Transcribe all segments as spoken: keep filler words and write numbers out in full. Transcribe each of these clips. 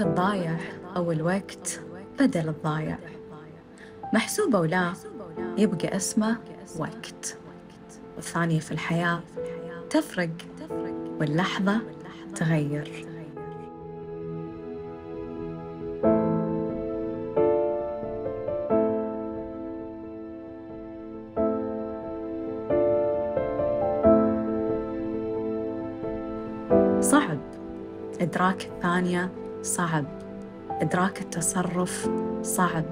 الوقت الضايع أو الوقت بدل الضايع، محسوبة ولا يبقى اسمه وقت، والثانية في الحياة تفرق واللحظة تغير. صعب إدراك الثانية، صعب إدراك التصرف، صعب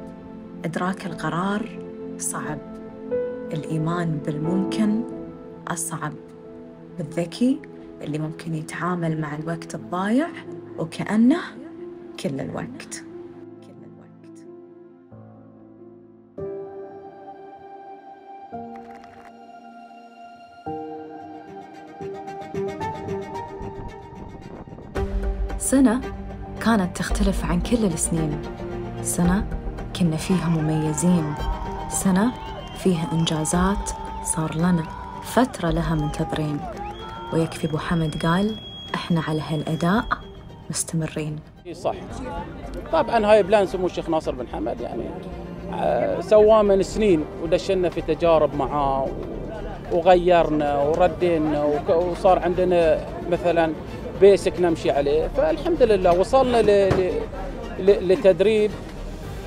إدراك القرار، صعب الإيمان بالممكن، أصعب بالذكي اللي ممكن يتعامل مع الوقت الضايع وكأنه كل الوقت. سنة كانت تختلف عن كل السنين، سنة كنا فيها مميزين، سنة فيها إنجازات صار لنا، فترة لها منتظرين، ويكفي أبو حمد قال إحنا على هالأداء مستمرين. صح طبعاً، هاي بلان سمو الشيخ ناصر بن حمد يعني سواه من سنين، ودشنا في تجارب معاه وغيرنا وردينا وصار عندنا مثلاً بيسك نمشي عليه، فالحمد لله وصلنا ل... ل... لتدريب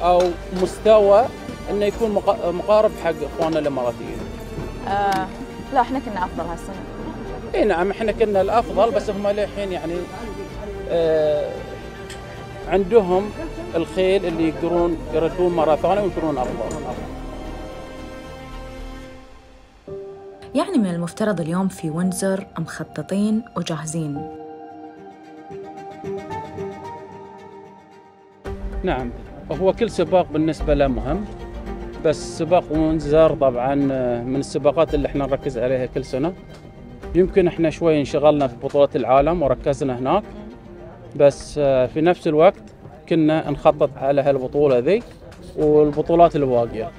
او مستوى انه يكون مق... مقارب حق اخواننا الاماراتيين. آه لا احنا كنا افضل هالسنه. اي نعم احنا كنا الافضل، بس هم للحين يعني آه عندهم الخيل اللي يقدرون يردون مره ثانيه ويكونون افضل. يعني من المفترض اليوم في ويندزور مخططين وجاهزين. نعم هو كل سباق بالنسبة له مهم، بس سباق ويندزور طبعا من السباقات اللي احنا نركز عليها كل سنة. يمكن احنا شوي انشغلنا في بطولة العالم وركزنا هناك، بس في نفس الوقت كنا نخطط على هالبطولة ذي والبطولات الواقية.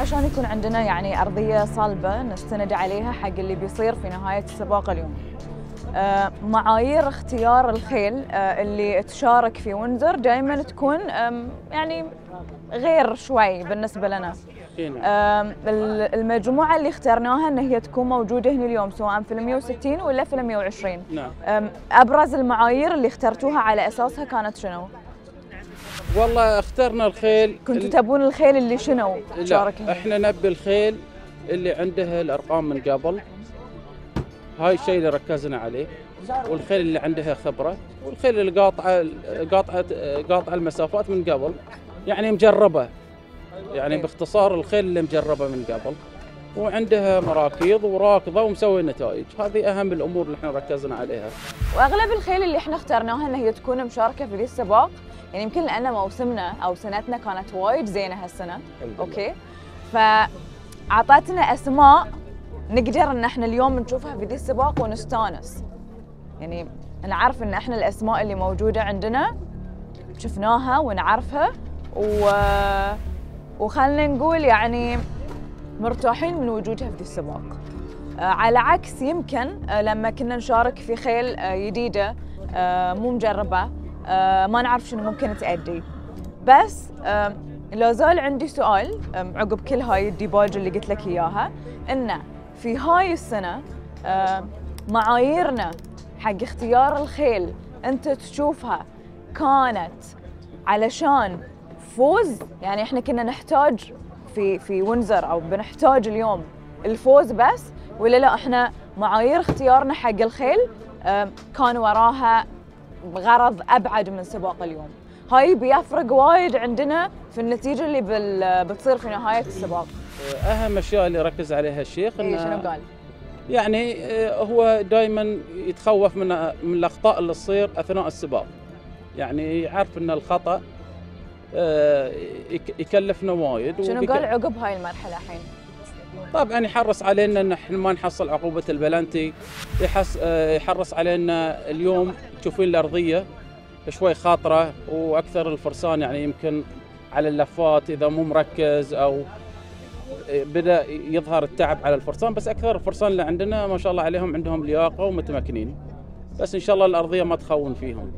عشان يكون عندنا يعني أرضية صلبة نستند عليها حق اللي بيصير في نهاية السباق اليوم. آه معايير اختيار الخيل آه اللي تشارك في ويندزور دائما تكون يعني غير شوي بالنسبة لنا. آه المجموعة اللي اخترناها إن هي تكون موجودة هنا اليوم سواء في المية وستين ولا في المية وعشرين. آه أبرز المعايير اللي اخترتوها على أساسها كانت شنو؟ والله اخترنا الخيل. كنتوا تبون الخيل اللي شنو؟ لا احنا نبي الخيل اللي عندها الارقام من قبل، هاي الشيء اللي ركزنا عليه، والخيل اللي عندها خبره، والخيل اللي قاطعه قاطعه قاطعه المسافات من قبل، يعني مجربه، يعني باختصار الخيل اللي مجربه من قبل وعندها مراكيض وراكضه ومسوي نتائج. هذه اهم الامور اللي احنا ركزنا عليها. واغلب الخيل اللي احنا اخترناها ان هي تكون مشاركه في ذي السباق، يعني يمكن لان موسمنا او سنتنا كانت وايد زينه هالسنه، اوكي؟ فاعطتنا اسماء نقدر ان احنا اليوم نشوفها في ذي السباق ونستانس. يعني نعرف ان احنا الاسماء اللي موجوده عندنا شفناها ونعرفها و وخلنا نقول يعني مرتاحين من وجودها في ذي السباق. على عكس يمكن لما كنا نشارك في خيل جديده مو مجربه ما نعرف شنو ممكن تأدي. بس لا زال عندي سؤال عقب كل هاي الديباج اللي قلت لك اياها، انه في هاي السنه معاييرنا حق اختيار الخيل انت تشوفها كانت علشان فوز؟ يعني احنا كنا نحتاج في في ويندزور او بنحتاج اليوم الفوز بس، ولا لا احنا معايير اختيارنا حق الخيل كان وراها غرض ابعد من سباق اليوم؟ هاي بيفرق وايد عندنا في النتيجه اللي بال... بتصير في نهايه السباق. اهم الاشياء اللي ركز عليها الشيخ انه شنو قال؟ يعني هو دائما يتخوف من من الاخطاء اللي تصير اثناء السباق، يعني يعرف ان الخطا يكلفنا وايد. شنو قال عقب هاي المرحله الحين؟ طبعا يحرص علينا ان احنا ما نحصل عقوبه البلنتي، يحرص علينا اليوم تشوفين الارضيه شوي خاطره واكثر الفرسان يعني يمكن على اللفات اذا مو مركز او بدا يظهر التعب على الفرسان، بس اكثر الفرسان اللي عندنا ما شاء الله عليهم عندهم لياقه ومتمكنين، بس ان شاء الله الارضيه ما تخون فيهم.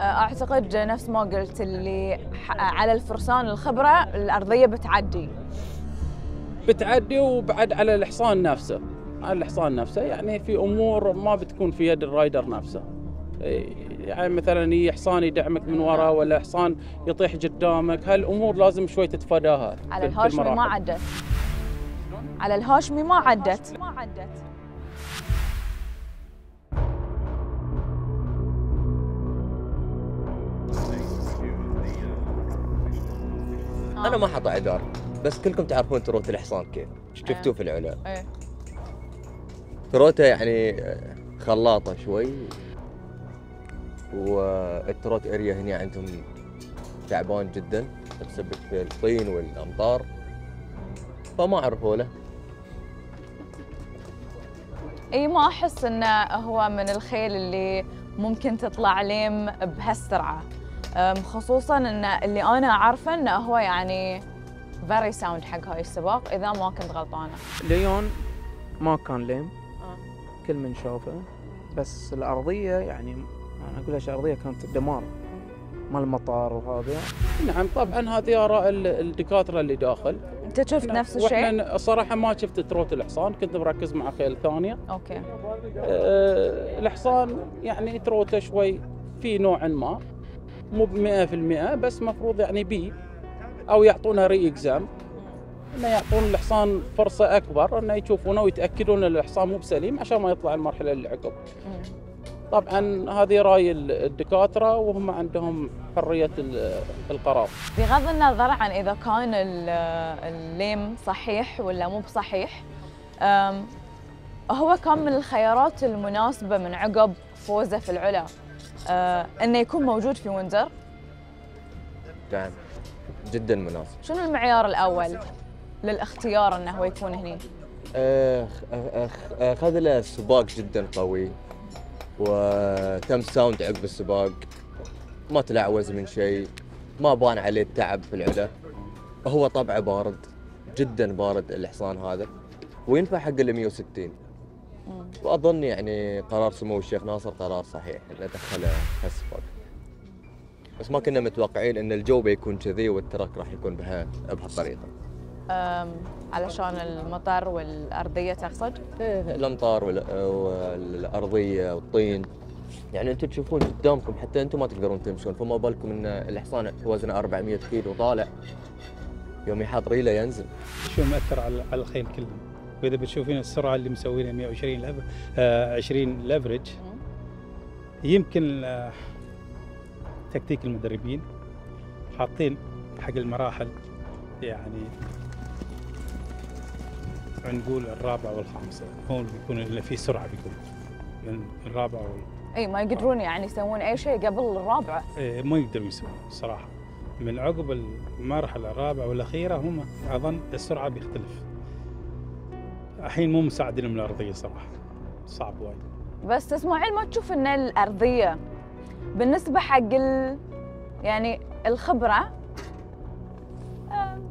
اعتقد نفس ما قلت اللي على الفرسان الخبره الارضيه بتعدي. بتعدي وبعد على الحصان نفسه، على الحصان نفسه يعني في امور ما بتكون في يد الرايدر نفسه. يعني مثلا حصان يدعمك من ورا ولا حصان يطيح قدامك، هالامور لازم شوي تتفاداها. على الهاشمي ما عدت. على الهاشمي ما عدت. ما عدت. أنا ما حاطة عذار، بس كلكم تعرفون تروت الحصان كيف، شفتوه في العلا. إيه. تروته يعني خلاطة شوي، والتروت اريا هنا عندهم تعبان جدا، تسبب في الطين والأمطار، فما عرفوا له. إي ما أحس إنه هو من الخيل اللي ممكن تطلع ليم بهالسرعة. خصوصاً إن اللي أنا أعرفه إنه هو يعني فيري ساوند حق هاي السباق إذا ما كنت غلطانة. ليون ما كان ليم، آه. كل من شافه، بس الأرضية يعني أنا أقول لك الأرضية كانت دمار مال المطار وهذا. نعم طبعاً هذه آراء الدكاترة اللي داخل. أنت شفت نفس الشيء؟ الصراحة ما شفت تروت الحصان، كنت مركز مع خيل ثانية. أوكي. أه الحصان يعني تروته شوي في نوع ما. مو بمئة في المئة بس مفروض يعني بي أو يعطونا ري إكزام إنه يعطون الحصان فرصة أكبر إنه يشوفونه ويتأكدون إن الحصان مو بسليم عشان ما يطلع المرحلة اللي عقب. طبعاً هذه رأي الدكاترة وهم عندهم حرية القرار. بغض النظر عن إذا كان الليم صحيح ولا مو بصحيح، هو كان من الخيارات المناسبة من عقب فوزه في العلا. آه، انه يكون موجود في ويندر. نعم جدا مناسب. شنو المعيار الاول للاختيار انه هو يكون هني؟ آه، اخذ له سباق جدا قوي وتم ساوند عقب السباق، ما تلعوز من شيء، ما بان عليه التعب في العلا. هو طبعه بارد جدا، بارد الحصان هذا وينفع حق ال مئة وستين. واظن يعني قرار سمو الشيخ ناصر قرار صحيح انه دخله هالسباق، بس ما كنا متوقعين ان الجو بيكون كذي والترك راح يكون بها بهالطريقه. علشان المطر والارضيه تقصد؟ ايه الامطار والارضيه والطين، يعني انتم تشوفون قدامكم حتى انتم ما تقدرون تمشون، فما بالكم ان الحصان وزنه أربعمئة كيلو طالع يوم يحط ريله ينزل. شو مأثر على الخيل كلهم؟ واذا بتشوفين السرعه اللي مسوينها مئة وعشرين لاب آه عشرين لافرج، يمكن آه تكتيك المدربين حاطين حق المراحل يعني نقول الرابعه والخامسه هون بيكون اللي فيه سرعه، بيكون يعني الرابعه وال... اي ما يقدرون يعني يسوون اي شيء قبل الرابعه. اي ما يقدرون يسوون الصراحه. من عقب المرحله الرابعه والاخيره هم اظن السرعه بيختلف. الحين مو مساعدين من الارضيه صراحه، صعب وايد. بس اسماعيل ما تشوف ان الارضيه بالنسبه حق ال... يعني الخبره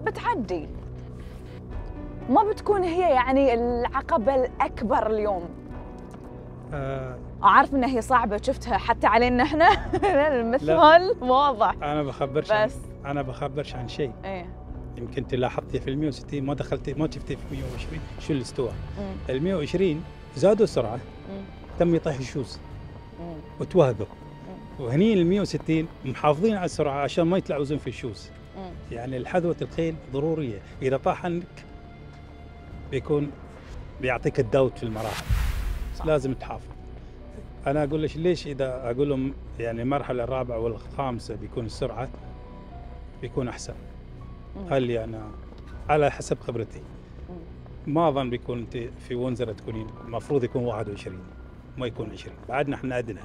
بتعدي، ما بتكون هي يعني العقبه الاكبر اليوم. أه اعرف انها هي صعبه، شفتها حتى علينا احنا المثال واضح. انا بخبرش بس عن... انا بخبرش عن شيء. ايه يمكن انت لاحظتي في ال مئة وستين ما دخلتي، ما شفتي في مئة وعشرين شو اللي استوى. ال مئة وعشرين زادوا سرعه، مم. تم يطيح الشوز وتوهقوا، وهني ال مئة وستين محافظين على السرعه عشان ما يتلعوزون في الشوز. مم. يعني الحذوه الخيل ضروريه، اذا طاح عنك بيكون بيعطيك الدوت في المراحل، صح. لازم تحافظ. انا اقول لك ليش اذا اقول لهم يعني المرحله الرابعه والخامسه بيكون السرعه بيكون احسن. هل أنا على حسب خبرتي ما أظن بيكون أنت في ونزرة تكونين المفروض يكون واحد وعشرين، ما يكون عشرين، بعدنا إحنا أدنى.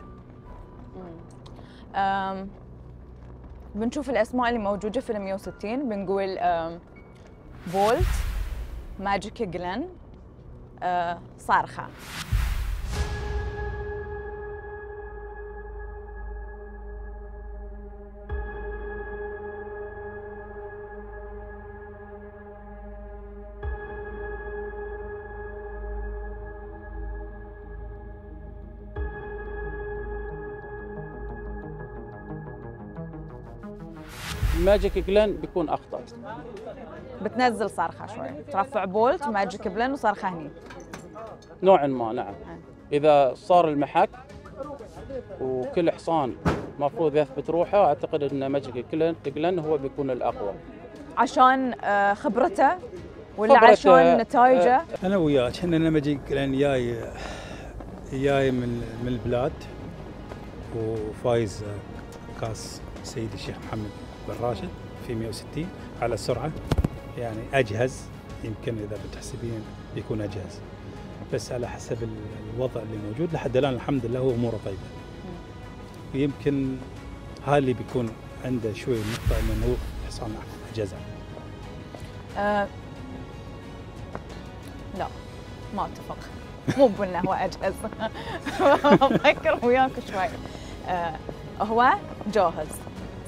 بنشوف الأسماء اللي موجودة في المية وستين. بنقول بولت، ماجيك جلن، صارخة. ماجيك جلن بيكون أخطر، بتنزل صرخة شوي، ترفع بولت، ماجيك جلن وصرخة هني نوعا ما. نعم، إذا صار المحك وكل حصان مفروض يثبت روحه، أعتقد أن ماجيك جلن هو بيكون الأقوى عشان خبرته ولا خبرته عشان نتائجه. أنا وياك أنا ماجيك جلن جاي جاي من من البلاد وفايز كاس سيد الشيخ محمد بن راشد في مية وستين على السرعة، يعني أجهز، يمكن إذا بتحسبين يكون أجهز، بس على حسب الوضع اللي موجود لحد الآن الحمد لله هو أموره طيبة. ويمكن هذا اللي بيكون عنده شوي نقطة إنه هو حصان أجهزة. أه لا ما أتفق، مو بقولنا هو أجهز. أفكر وياك شوي. أه هو جاهز،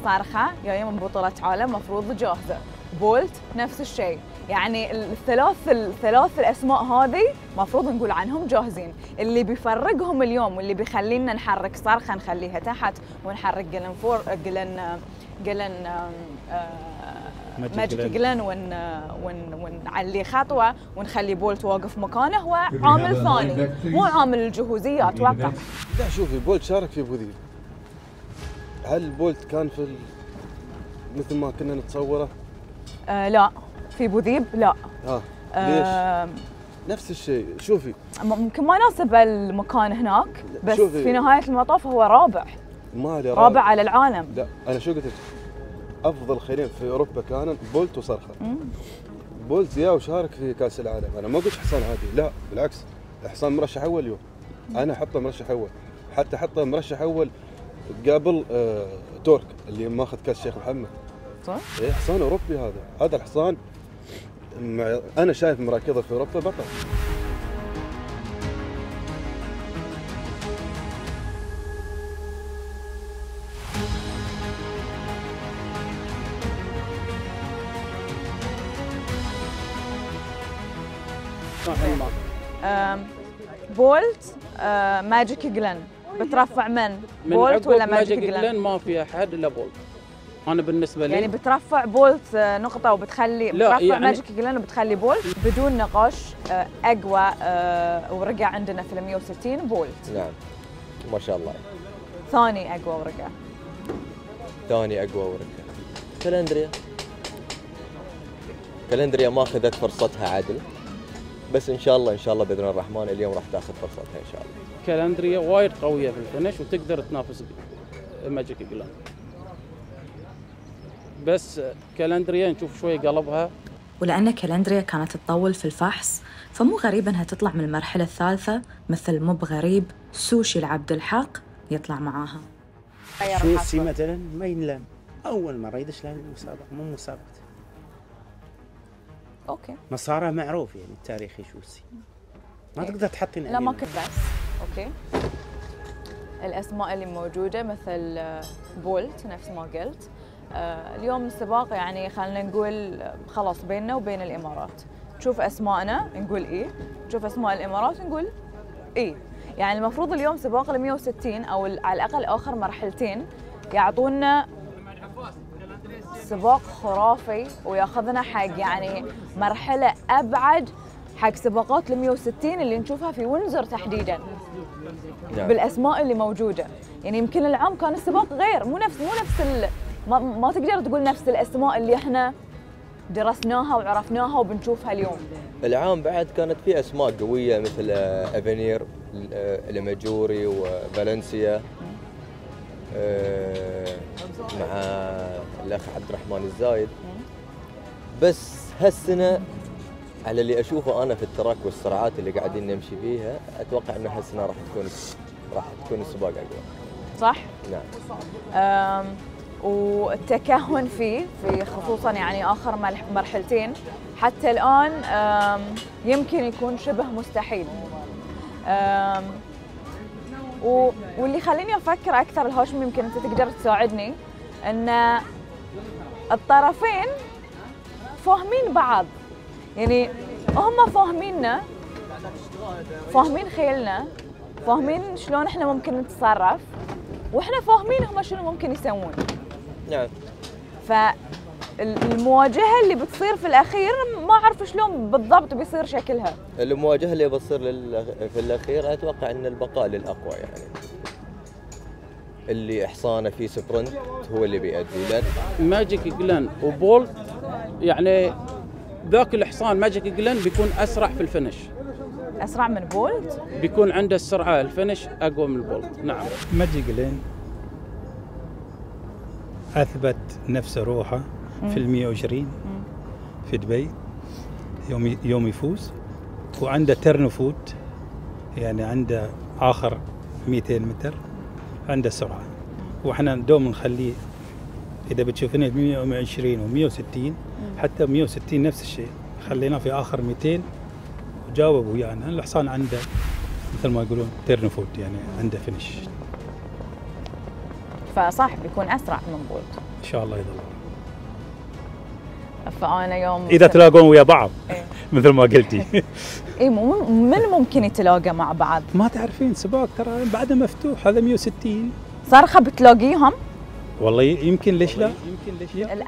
صارخة جاية من بطولة عالم مفروض جاهزة، بولت نفس الشيء، يعني الثلاث الثلاث الأسماء هذه مفروض نقول عنهم جاهزين. اللي بيفرقهم اليوم واللي بيخلينا نحرك صارخة نخليها تحت ونحرك جلن فور جلن جلن ماجيك جلن ون ون ونعلي خطوة ونخلي بولت واقف مكانه، هو عامل ثاني مو عامل الجهوزية. أتوقع لا، شوفي بولت شارك في أبو ذيب، هل بولت كان في مثل ما كنا نتصوره؟ آه لا، في بوذيب لا. اه ليش؟ آه نفس الشيء. شوفي ممكن ما ناسب المكان هناك، بس شوفي في نهاية المطاف هو رابع، مالي رابع, رابع على العالم. لا أنا شو قلت لك؟ أفضل خيلين في أوروبا كانوا بولت وصرخة. بولت جاء وشارك في كأس العالم، أنا ما قلت حصان عادي، لا بالعكس حصان مرشح أول اليوم، أنا حطه مرشح أول، حتى حطه مرشح أول قبل آه تورك اللي ماخذ كاس الشيخ محمد. صح؟ اي حصان اوروبي هذا، هذا الحصان مع انا شايف مراكضه في اوروبا بطل. آه بولت، آه ماجيك جلن، بترفع من؟ بولت ولا ماجيك جلن؟ ما في احد الا بولت. انا بالنسبه لي يعني بترفع بولت نقطه وبتخلي، بترفع يعني ماجيك جلن وبتخلي بولت بدون نقاش اقوى، ورجع عندنا في المية وستين بولت. نعم ما شاء الله، ثاني اقوى ورجع، ثاني اقوى ورجع. كالندريا كالندريا ما اخذت فرصتها عدل، بس ان شاء الله ان شاء الله باذن الرحمن اليوم راح تاخذ فرصتها ان شاء الله. كالندريا وايد قويه في الفنش وتقدر تنافس ماجيك جلن، بس كالندريا نشوف شوي قلبها. ولان كالندريا كانت تطول في الفحص فمو غريب انها تطلع من المرحله الثالثه، مثل مو بغريب سوشي العبد الحق يطلع معاها. سوشي مثلا ما ينلم، اول مره يدش لها المسابقه، مو مسابقه. اوكي مساره معروف يعني التاريخي شوسي، ما تقدر تحطين لا ما كنت بس. اوكي الاسماء اللي موجوده مثل بولت نفس ما قلت. آه اليوم السباق يعني خلينا نقول خلاص بيننا وبين الامارات، تشوف اسماءنا نقول ايه، تشوف اسماء الامارات نقول ايه. يعني المفروض اليوم سباق ال مية وستين او على الاقل اخر مرحلتين يعطونا سباق خرافي وياخذنا حق يعني مرحله ابعد حق سباقات ال مية وستين اللي نشوفها في وينزر تحديدا بالاسماء اللي موجوده. يعني يمكن العام كان السباق غير، مو نفس مو نفس ال ما, ما تقدر تقول نفس الاسماء اللي احنا درسناها وعرفناها وبنشوفها اليوم. العام بعد كانت في اسماء قويه مثل افنير، الماجوري، وفالنسيا مع الاخ عبد الرحمن الزايد، بس هالسنه على اللي اشوفه انا في التراك والسرعات اللي قاعدين نمشي فيها، اتوقع انه هالسنه راح تكون راح تكون السباق اقوى. صح؟ نعم. والتكهن فيه في خصوصا يعني آخر مرحلتين حتى الآن يمكن يكون شبه مستحيل. واللي خليني أفكر أكثر الهاشم، يمكن أنت تقدر تساعدني، أن الطرفين فاهمين بعض، يعني هم فاهميننا، فاهمين خيلنا، فاهمين شلون احنا ممكن نتصرف، واحنا فاهمين هم شنو ممكن يسوون. نعم. فالمواجهه اللي بتصير في الاخير ما اعرف شلون بالضبط بيصير شكلها. المواجهه اللي بتصير في الاخير اتوقع ان البقاء للاقوى، يعني اللي احصانه في سبرنت هو اللي بيأدي. لك ماجيك جلان وبولت، يعني ذاك الحصان ماجيك جلان بيكون اسرع في الفنش. اسرع من بولت؟ بيكون عنده السرعه، الفنش اقوى من بولت. نعم. ماجيك جلان اثبت نفسه روحه في ال مئة وعشرين في دبي يوم يوم يفوز، وعنده ترن فوت، يعني عنده اخر مئتين متر عنده سرعه، واحنا دوم نخليه. اذا بتشوفين مئة وعشرين و160 حتى مئة وستين نفس الشيء، خليناه في اخر مئتين وجاوب ويانا. يعني الحصان عنده مثل ما يقولون تيرن فوت، يعني عنده فينش، فصح بيكون اسرع من بولت ان شاء الله يضل. فانا يوم اذا تلاقون ويا بعض إيه؟ مثل ما قلتي. اي من ممكن يتلاقى مع بعض؟ ما تعرفين سباق، ترى بعده مفتوح. هذا مئة وستين صرخه بتلاقيهم والله، يمكن ليش لا؟ يمكن ليش لا؟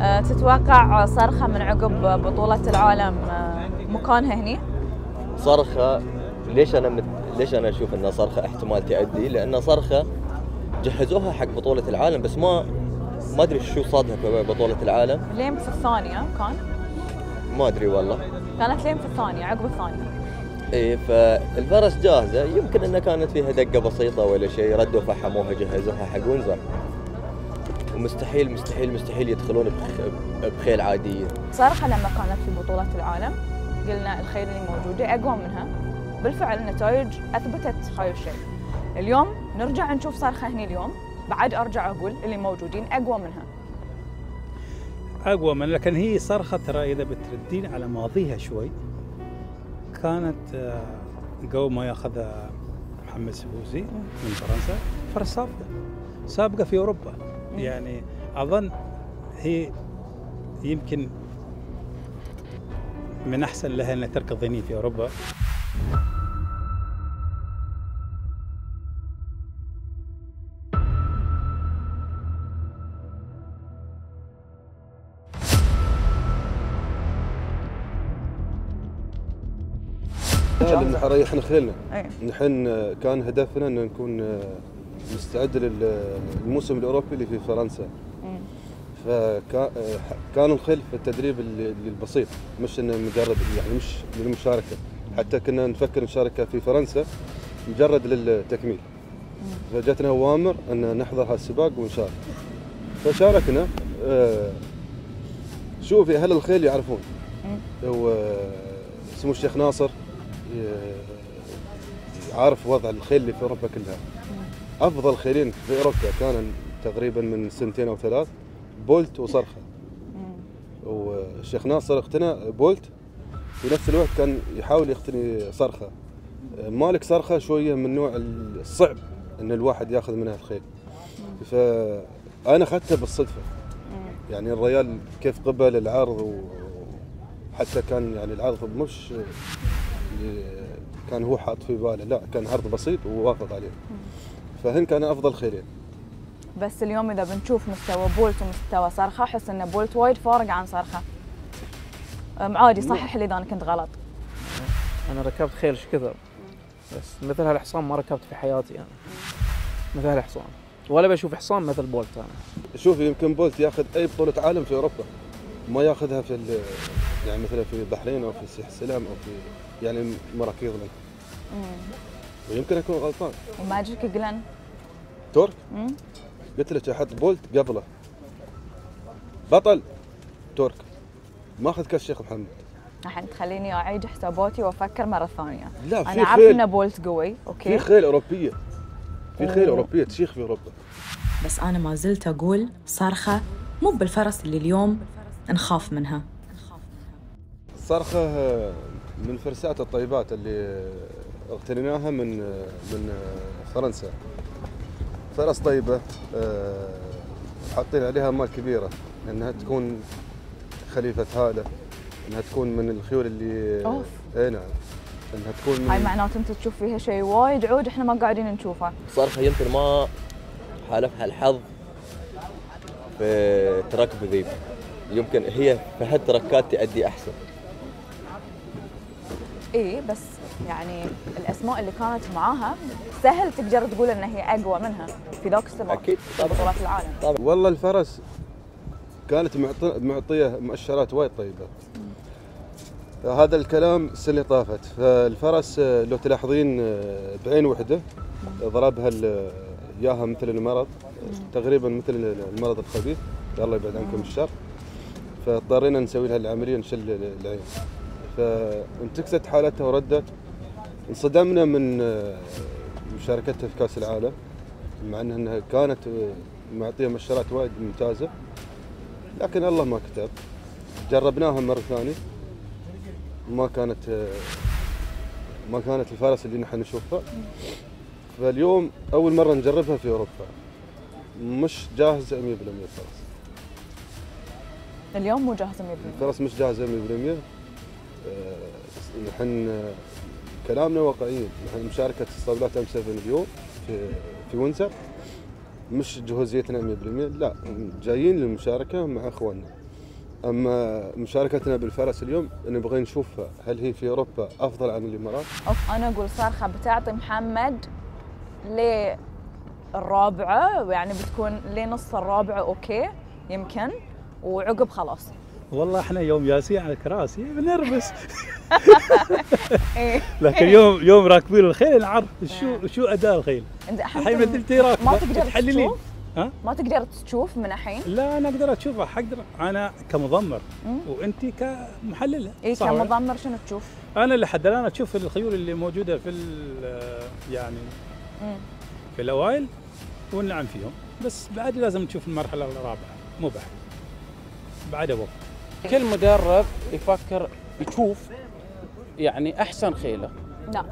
أه تتوقع صرخه من عقب بطوله العالم مكانها هني؟ صرخه ليش انا مت... ليش انا اشوف ان صرخه احتمال تأدي، لان صرخه جهزوها حق بطوله العالم، بس ما ما ادري شو صادها في بطوله العالم. لين في الثانيه كان؟ ما ادري والله، كانت لين في الثانيه، عقب الثانيه. اي فالفرس جاهزه، يمكن انها كانت فيها دقه بسيطه ولا شيء، ردوا فحموها جهزوها حق وينزر. ومستحيل مستحيل مستحيل يدخلون بخيل عاديه. صراحه لما كانت في بطوله العالم قلنا الخيل اللي موجوده اقوى منها، بالفعل النتائج اثبتت هاي الشيء. اليوم نرجع نشوف صرخه هني اليوم، بعد ارجع اقول اللي موجودين اقوى منها. اقوى منها، لكن هي صرخه ترى اذا بتردين على ماضيها شوي كانت جو ما ياخذ محمد سبوزي من فرنسا، فرس سابقه سابقه في اوروبا، يعني اظن هي يمكن من احسن لها انها تركض هني في اوروبا. اللي نحن احنا خلينا نحن كان هدفنا ان نكون مستعد للموسم الاوروبي اللي في فرنسا. مم. فكان كان الخيل في التدريب البسيط، مش انه مجرد يعني مش للمشاركه، حتى كنا نفكر نشاركه في فرنسا مجرد للتكميل. مم. فجتنا اوامر ان نحضر هالسباق ونشارك، فشاركنا. آه شوفي اهل الخيل يعرفون، هو سمو الشيخ ناصر عارف وضع الخيل اللي في اوروبا كلها. افضل خيلين في اوروبا كانوا تقريبا من سنتين او ثلاث بولت وصرخه. والشيخ ناصر اقتنى بولت، في نفس الوقت كان يحاول يقتني صرخه. مالك صرخه شويه من نوع الصعب ان الواحد ياخذ منها الخيل. فانا اخذتها بالصدفه. يعني الريال كيف قبل العرض، وحتى كان يعني العرض مش كان هو حاط في باله، لا كان عرض بسيط ووافق عليه. فهن كان افضل خيرين. بس اليوم اذا بنشوف مستوى بولت ومستوى صرخه، احس ان بولت وايد فارق عن صرخه. عادي صحح لي اذا انا كنت غلط. انا ركبت خيل ايش كثر، بس مثل هالحصان ما ركبت في حياتي انا. مثل هالحصان ولا بشوف حصان مثل بولت انا. شوفي يمكن بولت ياخذ اي بطوله عالم في اوروبا، ما ياخذها في يعني مثلا في البحرين او في السيح السلام او في يعني مراكيض لك. ويمكن اكون غلطان. وماجيك جلان ترك؟ قلت لك احط بولت قبله. بطل ترك. ماخذ كاس الشيخ محمد. الحين تخليني اعيد حساباتي وافكر مره ثانيه. لا، انا عارف ان بولت قوي، اوكي؟ في خيل اوروبيه في خيل أوروبية تشيخ في أوروبا. بس أنا ما زلت أقول صرخة مو بالفرس اللي اليوم نخاف منها. الصرخة من الفرسات الطيبات اللي اغتنيناها من من فرنسا. فرس طيبة حاطين عليها مال كبيرة انها تكون خليفة هالة، انها تكون من الخيول اللي اوف اي نعم انها تكون من... هاي معناته انت تشوف فيها شيء وايد عود احنا ما قاعدين نشوفه. صرخة يمكن ما حالفها الحظ في تركب ذيب، يمكن هي في هالتركات تأدي احسن. ايه بس يعني الاسماء اللي كانت معاها سهل تقدر تقول ان هي اقوى منها في ذاك السباق اكيد بطولات العالم طبعا. والله الفرس كانت معطيه مؤشرات وايد طيبه. مم. هذا الكلام السنه اللي طافت، فالفرس لو تلاحظين بعين وحده ضربها اياها مثل المرض. مم. تقريبا مثل المرض الخبيث، الله يبعد عنكم الشر، فاضطرينا نسوي لها العمليه نشل العين، فانتكست حالتها وردت. انصدمنا من مشاركتها في كاس العالم مع انها كانت معطيه مؤشرات وايد ممتازه، لكن الله ما كتب. جربناها مره ثانيه ما كانت ما كانت الفرس اللي نحن نشوفها، فاليوم اول مره نجربها في اوروبا مش جاهزه مية بالمية. الفرس اليوم مو جاهزه مية بالمية، الفرس مش جاهزه مية بالمية. نحن كلامنا واقعيين، نحن مشاركة اسطبلات ام سبعة اليوم في في وينزر مش جهوزيتنا مية بالمية، لا جايين للمشاركة مع اخواننا. اما مشاركتنا بالفرس اليوم نبغى نشوفها هل هي في اوروبا افضل عن الامارات؟ اوف انا اقول صرخة بتعطي محمد للرابعة، يعني بتكون لنص الرابعة اوكي يمكن، وعقب خلاص. والله احنا يوم ياسين على الكراسي بنربس لكن يوم يوم راكبين الخيل نعرف شو شو اداء الخيل. الحين مثلتي راكبه ما تقدر تشوف؟ ها؟ ما تقدر تشوف من الحين؟ لا انا اقدر اشوفها حق انا كمضمر وانت كمحلله. اي كمضمر شنو تشوف؟ انا لحد الان اشوف الخيول اللي موجوده في يعني مم. في الاوائل والنعم فيهم، بس بعد لازم تشوف المرحله الرابعه مو بعد بعد وقت. كل مدرب يفكر يشوف يعني احسن خيله. لا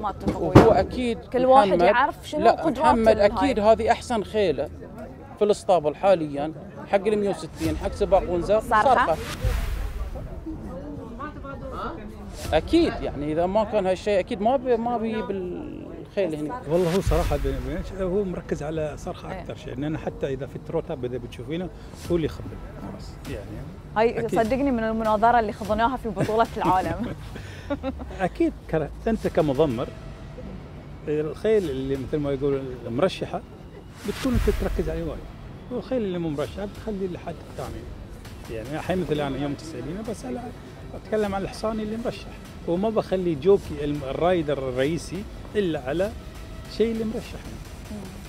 ما اتفق وياك. هو اكيد كل واحد يعرف شنو قدراته. لا محمد اكيد هذه احسن خيله في الاسطبل حاليا حق ال مية وستين حق سباق ونزر صرخه. اكيد يعني اذا ما كان هالشيء اكيد ما بي ما بيجيب الخيل هنا. والله هو صراحه هو مركز على صرخه اكثر شيء، لان حتى اذا في التروتا اذا بتشوفينه هو اللي يخبل. يعني هاي صدقني من المناظره اللي خضناها في بطوله العالم. اكيد انت كمضمر الخيل اللي مثل ما يقول مرشحه بتكون انت تركز عليه وايد، والخيل اللي مو مرشحه بتخلي لحد ثاني. يعني الحين مثل انا يوم تسالينه بسال اتكلم عن الحصان اللي مرشح، وما بخلي جوكي الرايدر الرئيسي الا على شيء اللي مرشح.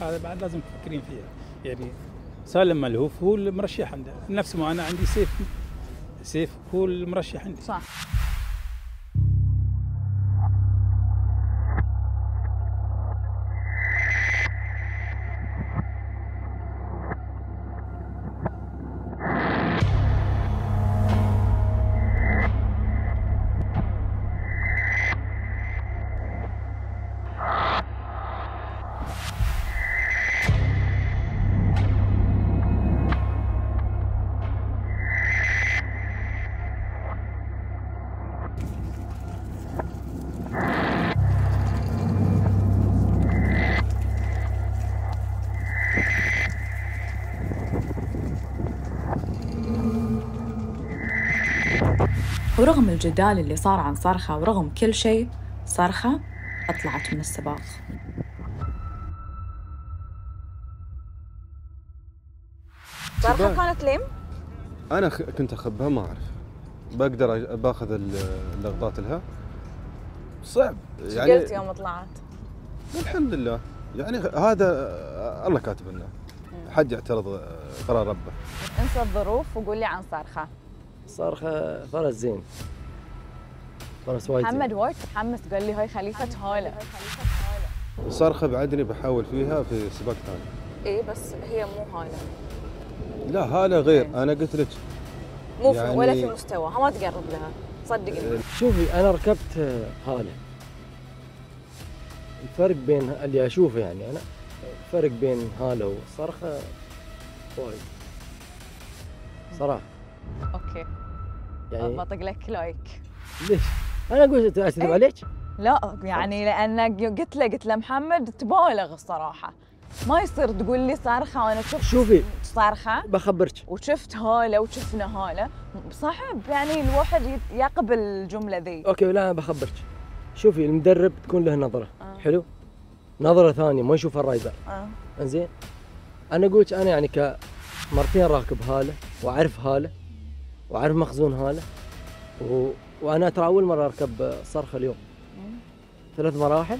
هذا بعد لازم تفكرين فيها. يعني سالم ملهوف هو المرشح عنده، نفس ما انا عندي سيف سيف هو المرشح عندي. صح. ورغم الجدال اللي صار عن صرخة ورغم كل شيء، صرخة أطلعت من السباق. صرخة كانت ليم؟ أنا كنت أخبها ما أعرف، بقدر باخذ اللقطات لها. صعب يعني. قلت يوم طلعت؟ الحمد لله، يعني هذا الله كاتب لنا، حد يعترض قرار ربه. انسى الظروف وقول لي عن صرخة. صرخة فرس زين، فرس وايد زين. محمد وايد متحمس قال لي هاي خليفة هالة. صرخه بعدني بحاول فيها في سباق ثاني. اي بس هي مو هاله. لا هاله غير إيه. انا قلت لك مو يعني ولا في مستواها، ما تقرب لها صدقني. شوفي انا ركبت هاله، الفرق بين اللي اشوفه يعني انا الفرق بين هاله والصرخه وايد صراحه. اوكي يعني بطق لك لايك. ليش؟ انا قلت اكذب عليك؟ لا يعني لان قلت له قلت له محمد تبالغ الصراحه، ما يصير تقول لي صرخه وانا شفت. شوفي صرخه بخبرك وشفت هاله وشفنا هاله، صعب يعني الواحد يقبل الجمله ذي. اوكي لا انا بخبرك، شوفي المدرب تكون له نظره آه. حلو، نظره ثانيه ما يشوفها الرايدر آه. زين انا اقول لك انا يعني كمرتين راكب هاله واعرف هاله واعرف مخزون هاله و... وانا ترى اول مره اركب صرخه اليوم. ثلاث مراحل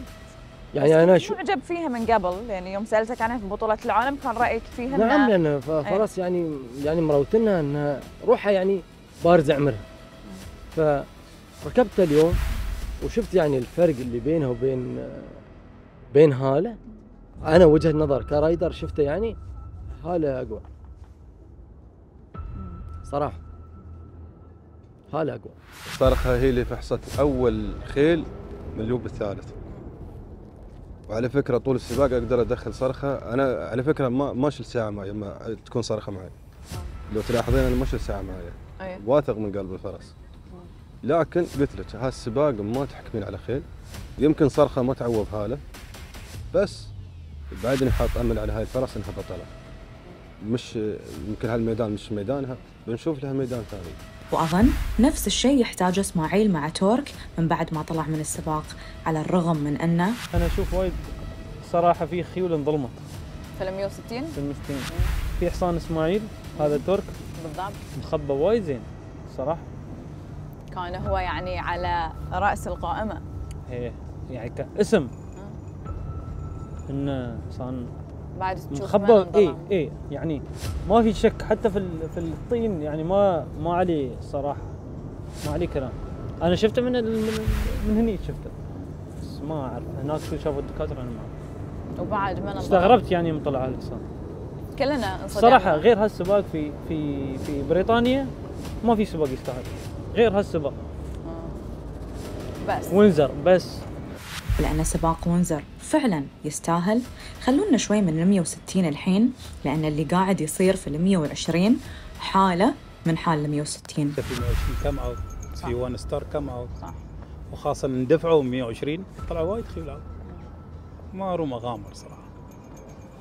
يعني انا شو معجب فيها من قبل، يعني يوم سالتك عنها في بطوله العالم كان رايك فيها؟ نعم لان فرس أيه. يعني يعني مروتنا انها روحها يعني بارزه عمرها، فركبتها اليوم وشفت يعني الفرق اللي بينها وبين بين هاله. انا وجهه نظر كرايدر شفته يعني هاله اقوى صراحه، هاله اقوى. الصرخه هي اللي فحصت اول خيل من اللوب الثالث، وعلى فكره طول السباق اقدر ادخل صرخه. انا على فكره ما ما شل ساعه معي لما تكون صرخه معي، لو تلاحظين انا ما شل ساعه معي أيه. واثق من قلب الفرس. لكن قلت لك هالسباق ما تحكمين على خيل، يمكن صرخه ما تعوض هاله، بس بعدني حاط امل على هاي الفرس انها بطله. مش يمكن هالميدان مش ميدانها، بنشوف لها ميدان ثاني. وأظن نفس الشيء يحتاج إسماعيل مع تورك من بعد ما طلع من السباق، على الرغم من أنه أنا أشوف وايد صراحة في خيول انظلمت في ال مئة وستين في ال مئة وستين. في حصان إسماعيل هذا تورك بالضبط مخبى وايد زين صراحة، كان هو يعني على رأس القائمة. إيه يعني كاسم إنه حصان بعد مخبى. اي اي يعني ما في شك حتى في في الطين يعني ما ما عليه صراحه، ما عليه كلام. انا شفته من من هني شفته، بس ما اعرف هناك شو شافوا الدكاتره انا ما اعرف. وبعد ما استغربت يعني يوم طلع الحصان كلنا صراحه. غير هالسباق في في في بريطانيا ما في سباق يستاهل غير هالسباق آه. بس وينزر بس، لأن سباق وينزر فعلاً يستاهل. خلونا شوي من ال مئة وستين الحين، لأن اللي قاعد يصير في ال مئة وعشرين حالة من حال ال مئة وستين. في مئة وعشرين كم أوت، في وان ستار كم أوت، وخاصة اندفعوا مئة وعشرين طلع وايد خيول أوت، ما روم أغامر صراحة.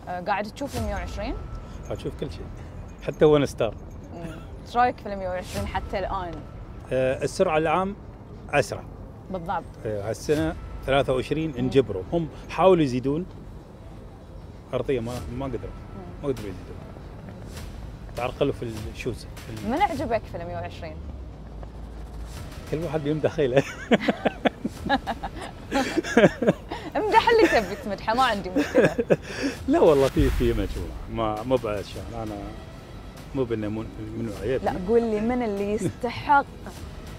أه قاعد تشوف ال مئة وعشرين؟ أشوف كل شيء حتى وان ستار. إيش رأيك في ال مئة وعشرين حتى الآن؟ أه السرعة العام أسرع بالضبط. أه هالسنة ثلاثة وعشرين انجبروا، هم حاولوا يزيدون ارضيه ما ما قدروا ما قدروا يزيدون، تعرقلوا في الشوز. من عجبك في ال مئة وعشرين؟ كل واحد بيمدح خيله. امدح اللي تبي تمدحه، ما عندي مشكله. لا والله في في مجموعه ما مو بعشان انا مو بانه من عيب. لا قول لي من اللي يستحق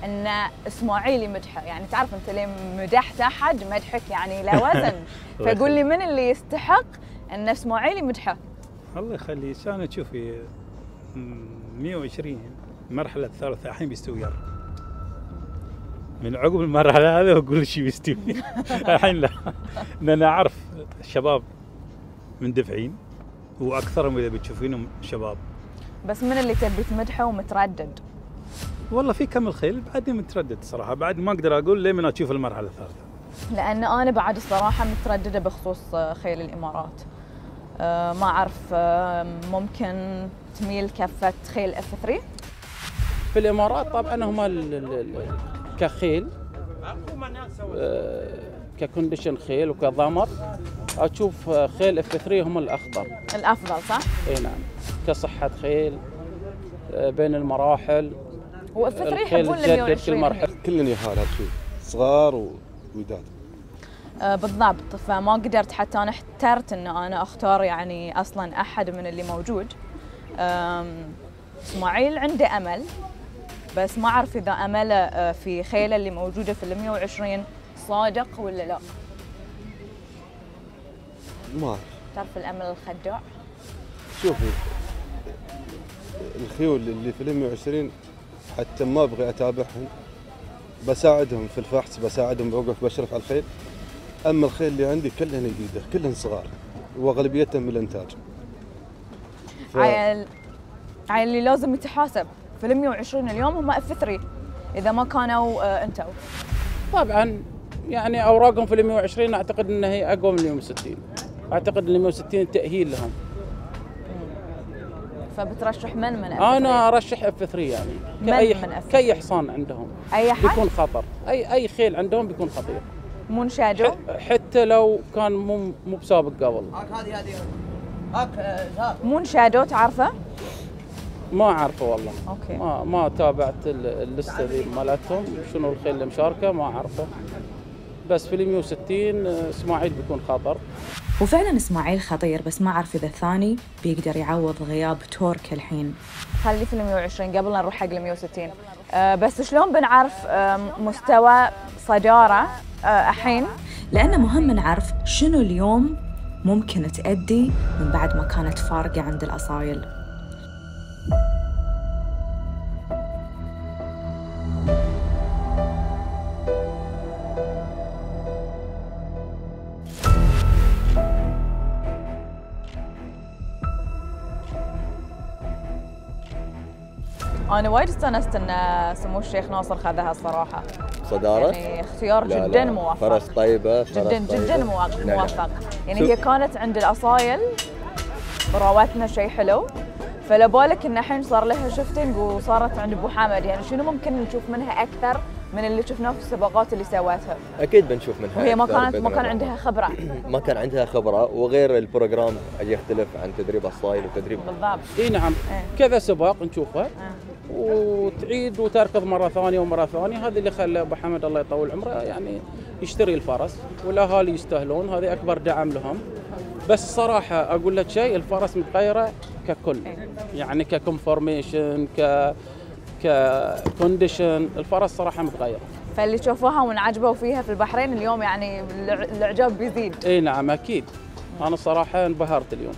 ان اسماعيل يمدحه؟ يعني تعرف انت ليه مدحت احد مدحك يعني لا وزن، فقول لي من اللي يستحق ان اسماعيل يمدحه؟ الله يخليك انا تشوفي مئة وعشرين المرحله الثالثه الحين بيستوي أربعة. من عقب المرحله هذه اقول شيء بيستوي الحين. لا انا اعرف الشباب مندفعين واكثرهم اذا بتشوفينهم شباب، بس من اللي تبي تمدحه ومتردد؟ والله في كم الخيل بعدني متردد صراحه، بعد ما اقدر اقول ليه من اشوف المرحله الثالثه، لان انا بعد الصراحه متردده بخصوص خيل الامارات. أه ما اعرف ممكن تميل كفه خيل اف ثلاثة في الامارات. طبعا هم كخيل أه ككونديشن خيل وكضمر اشوف خيل اف ثلاثة هم الافضل. الافضل صح؟ اي نعم كصحه خيل بين المراحل. هو اف ثلاثة يحبون ال مئة وعشرين كلن يهالها شيء صغار ووداد آه بالضبط. فما قدرت حتى انا احترت ان انا اختار يعني اصلا احد من اللي موجود. اسماعيل عنده امل، بس ما اعرف اذا امله في خيله اللي موجوده في ال مئة وعشرين صادق ولا لا. ما أعرف. طرف الأمل الخدوع. شوفي الخيول اللي في مئة وعشرين حتى ما أبغي أتابعهم، بساعدهم في الفحص، بساعدهم، بوقف بشرف على الخيل. أما الخيل اللي عندي كلهن جديدة، كلهن صغار وأغلبيتهم من الإنتاج. ف... عيل عيل اللي لازم يتحاسب في مئة وعشرين اليوم هم اف ثلاثة إذا ما كانوا أنتوا. طبعا يعني أوراقهم في مئة وعشرين أعتقد أنها هي أقوى من مئة وستين، أعتقد أن مئة وستين تأهيل لهم. فبترشح من من اف ثلاثة؟ انا ارشح اف ثلاثة يعني من كأي من اف ثلاثة؟ كأي حصان عندهم اي حد بيكون خطر، اي اي خيل عندهم بيكون خطير. منشاجو حتى لو كان مو مو بسابق قبل. هذه هذه هاك منشاجو تعرفه؟ ما اعرفه والله. اوكي. ما ما تابعت اللسته ذي مالتهم، شنو الخيل اللي مشاركه ما اعرفه. بس في مئة وستين اسماعيل بيكون خطر. وفعلا اسماعيل خطير، بس ما اعرف اذا الثاني بيقدر يعوض غياب تورك الحين. خلي في مئة وعشرين قبل لا نروح حق مئة وستين. أه بس شلون بنعرف مستوى صداره الحين؟ لانه مهم نعرف شنو اليوم ممكن تأدي من بعد ما كانت فارقه عند الاصايل. أنا وايد استانست إن سمو الشيخ ناصر خذها الصراحة. صدارة؟ يعني اختيار لا جدا لا. موفق. فرس طيبة. فرس جدا طيبة. جدا موفق. نعم. موفق. يعني هي كانت عند الأصايل راوتنا شيء حلو، فلا بالك إن الحين صار لها شفتنج وصارت عند أبو حمد، يعني شنو ممكن نشوف منها أكثر من اللي شفناه في السباقات اللي سوتها؟ أكيد بنشوف منها. وهي ما كانت ما كان عندها خبرة. ما كان عندها خبرة، وغير البروجرام يختلف عن تدريب الأصايل وتدريب. بالضبط. إي نعم. اه. كذا سباق نشوفها. اه. وتعيد وتركض مره ثانيه ومره ثانيه، هذا اللي خلى ابو حمد الله يطول عمره يعني يشتري الفرس، والاهالي يستاهلون، هذا اكبر دعم لهم. بس صراحه اقول لك شيء، الفرس متغيره ككل، يعني ككونفورميشن ك ككونديشن، الفرس صراحه متغيره. فاللي شافوها وانعجبوا فيها في البحرين اليوم يعني الاعجاب بيزيد. اي نعم اكيد. انا صراحه انبهرت اليوم،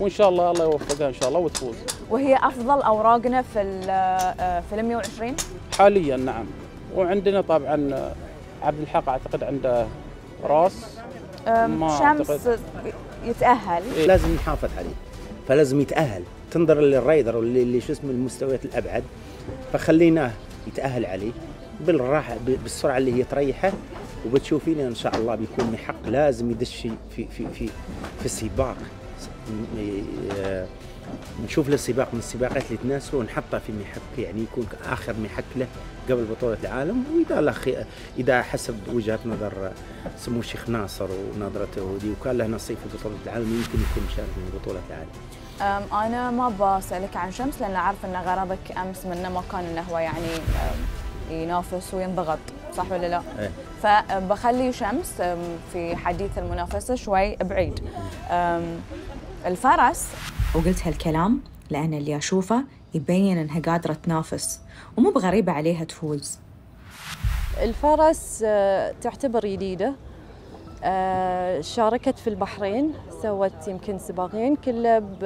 وان شاء الله الله يوفقها ان شاء الله وتفوز. وهي افضل اوراقنا في في مئة وعشرين حاليا. نعم. وعندنا طبعا عبد الحق اعتقد عنده راس شمس يتاهل. إيه؟ لازم نحافظ عليه، فلازم يتاهل. تنظر للرايدر واللي شو اسمه المستويات الابعد، فخليناه يتاهل عليه بالراحه بالسرعه اللي هي تريحه، وبتشوفين ان شاء الله بيكون محق. لازم يدش في في في في, في السباق، نشوف له سباق من السباقات اللي تناسبه ونحطه في محك، يعني يكون اخر محك له قبل بطوله العالم. واذا اذا حسب وجهه نظر سمو الشيخ ناصر ونظرته دي وكان له نصيب في بطوله العالم، يمكن يكون مشارك في بطوله العالم. انا ما بسالك عن شمس لان اعرف ان غرضك امس منه ما كان انه هو يعني ينافس وينضغط، صح ولا لا؟ إيه؟ فبخلي شمس في حديث المنافسه شوي بعيد. الفرس وقلت هالكلام لأن اللي أشوفه يبين أنها قادرة تنافس ومو بغريبة عليها تفوز. الفرس تعتبر جديدة، شاركت في البحرين، سوت يمكن سباقين كله ب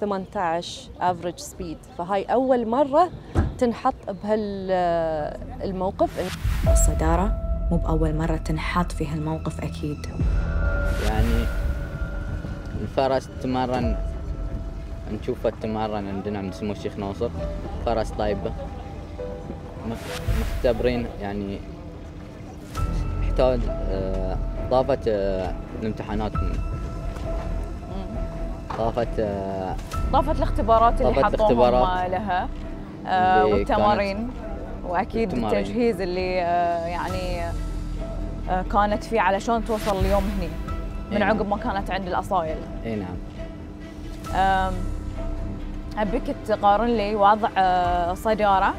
ثمانية عشر افريج سبيد، فهاي أول مرة تنحط بهالموقف. الصدارة مو بأول مرة تنحط في هالموقف أكيد. يعني الفرس تمرن، نشوفه تمرن عندنا من سمو الشيخ ناصر، فرس طيبه مختبرين، يعني يحتاج اضافه الامتحانات، اضافه اضافه الاختبارات اللي حطوهم لها والتمارين، واكيد التجهيز اللي يعني كانت فيه علشان توصل اليوم هني من عقب ما كانت عند الأصايل. اي نعم. أبيك تقارن لي وضع صدارة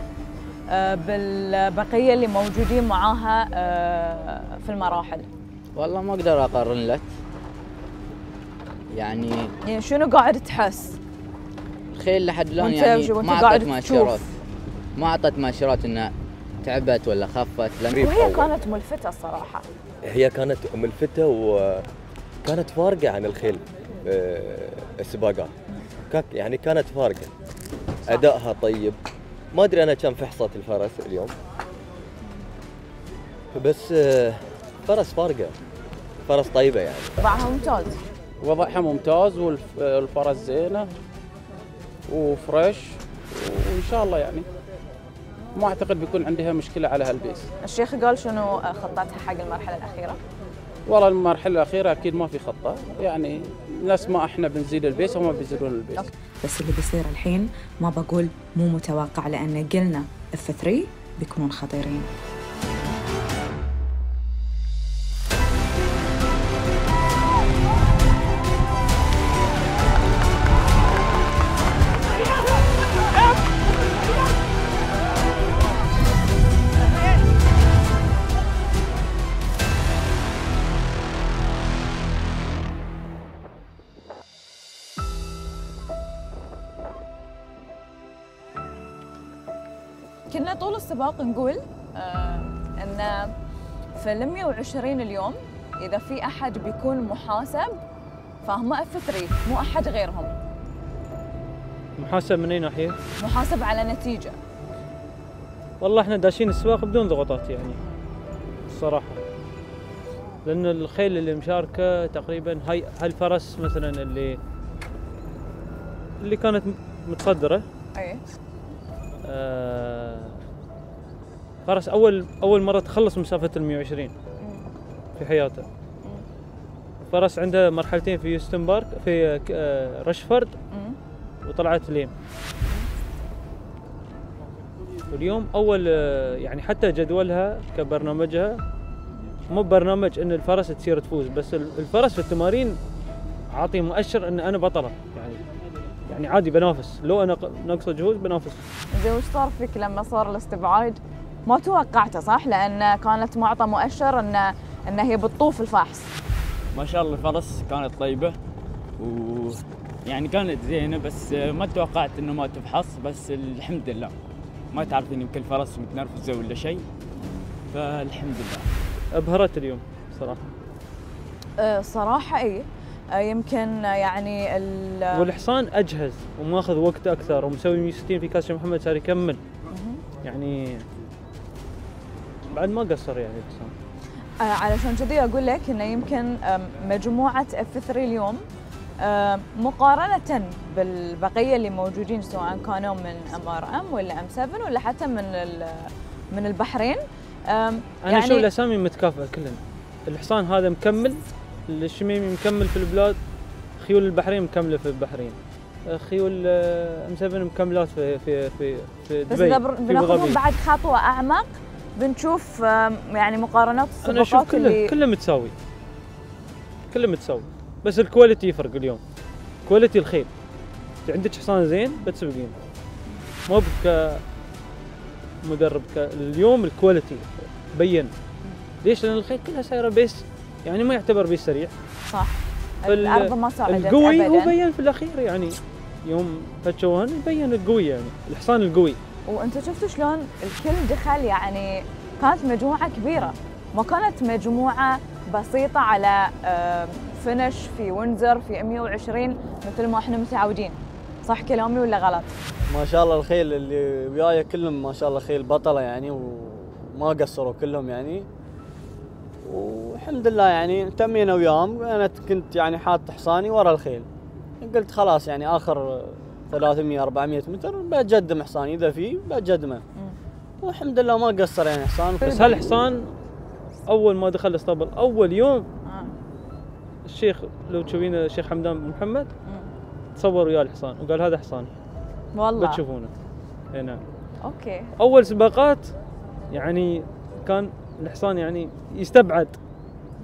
بالبقية اللي موجودين معاها في المراحل. والله ما أقدر أقارن لك. يعني يعني شنو قاعد تحس؟ الخيل لحد الآن يعني ما أعطت مؤشرات، ما أعطت مؤشرات إنها تعبت ولا خفت. وهي كانت ملفتة الصراحة. هي كانت ملفتة و كانت فارقة عن الخيل السباقات، يعني كانت فارقة، أدائها طيب. ما أدري أنا كم فحصت الفرس اليوم، بس فرس فارقة، فرس طيبة يعني. وضعها ممتاز، وضعها ممتاز والفرس زينة وفريش، وإن شاء الله يعني ما أعتقد بيكون عندها مشكلة على هالبيس. الشيخ قال شنو خطتها حق المرحلة الأخيرة؟ والله المرحلة الأخيرة أكيد ما في خطة، يعني نفس ما احنا بنزيد البيس وما بيزيدون البيس. بس اللي بيصير الحين ما بقول مو متوقع، لأن قلنا اف ثلاثة بيكونون خطيرين. كنا طول السباق نقول آه ان في ال مئة وعشرين اليوم اذا في احد بيكون محاسب فهم اف ثلاثة، مو احد غيرهم. محاسب من اي ناحيه؟ محاسب على نتيجه. والله احنا داشين السباق بدون ضغوطات يعني الصراحه، لان الخيل اللي مشاركه تقريبا هاي هالفرس مثلا اللي اللي كانت متصدره اي آه فرس اول اول مره تخلص مسافه ال مئة وعشرين في حياته. فرس عنده مرحلتين في يوستن بارك في آه رشفورد وطلعت ليم، واليوم اول آه يعني حتى جدولها كبرنامجها مو برنامج ان الفرس تصير تفوز، بس الفرس في التمارين عاطي مؤشر ان انا بطله، يعني يعني عادي بنافس، لو انا ناقصه جهود بنافس. زين وش صار فيك لما صار الاستبعاد؟ ما توقعته صح؟ لان كانت معطى مؤشر ان ان هي بتطوف الفاحص. ما شاء الله الفرس كانت طيبه ويعني كانت زينه، بس ما توقعت انه ما تفحص، بس الحمد لله. ما تعرفين يمكن الفرس متنرفزه ولا شيء، فالحمد لله. ابهرت اليوم صراحه. أه صراحه اي يمكن يعني ال والحصان اجهز وماخذ وقت اكثر ومسوي مئة وستين في كاس محمد صار يكمل. يعني بعد ما قصر يعني الحصان. آه علشان كذي اقول لك انه يمكن مجموعه اف ثلاثة اليوم آه مقارنه بالبقيه اللي موجودين سواء كانوا من ام ار ام ولا ام سبعة ولا حتى من من البحرين. آه انا اشوف يعني الاسامي متكافئه كلنا. الحصان هذا مكمل، الشميمي مكمل في البلاد، خيول البحرين مكمله في البحرين، خيول ام سبعة مكملات في في في في دبي. بس اذا بناخذهم بعد خطوه اعمق بنشوف يعني مقارنات السباقات. انا اشوف كله كله متساوي، كله متساوي، بس الكواليتي يفرق اليوم. كواليتي الخيل، انت عندك حصان زين بتسبقين، مو كمدرب. اليوم الكواليتي بين ليش؟ لان الخيل كلها سايره بيس، يعني ما يعتبر بيه سريع صح. الارض ما صعدت القوي أبداً. وبين في الاخير يعني يوم فتشوهن يبين القوي، يعني الحصان القوي. وانت شفتوا شلون الكل دخل، يعني كانت مجموعه كبيره، ما كانت مجموعه بسيطه على فينش في وينزر في مئة وعشرين مثل ما احنا متعودين. صح كلامي ولا غلط؟ ما شاء الله الخيل اللي وياي كلهم ما شاء الله خيل بطله يعني، وما قصروا كلهم يعني، والحمد لله يعني تمينا وياهم. انا كنت يعني حاط حصاني ورا الخيل، قلت خلاص يعني اخر ثلاثمئة أربعمئة متر بجدم حصاني اذا في بجدمه، والحمد لله ما قصر يعني حصان. بس هالحصان اول ما دخل الاسطبل اول يوم الشيخ لو تشوفين الشيخ حمدان بن محمد تصور وياه الحصان وقال هذا حصاني والله بتشوفونه. اي نعم اوكي. اول سباقات يعني كان الحصان يعني يستبعد،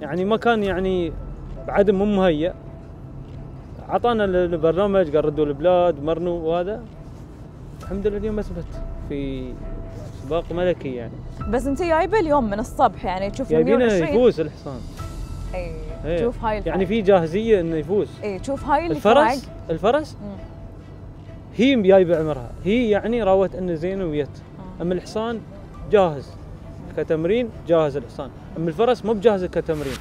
يعني ما كان يعني بعد مو مهيأ. عطانا البرنامج قال ردوا البلاد مرنوا وهذا، الحمد لله اليوم اثبت في سباق ملكي يعني. بس انت جايبه اليوم من الصبح يعني تشوف مئة وعشرين يفوز الحصان. اي ايه. تشوف هاي الفرق. يعني في جاهزيه انه يفوز. اي تشوف هاي الفرق. الفرس الفرس مم. هي جايبه عمرها، هي يعني راوت انه زينه ويت. آه. اما الحصان جاهز كتمرين، جاهز الحصان. اما الفرس مو بجاهزه كتمرين،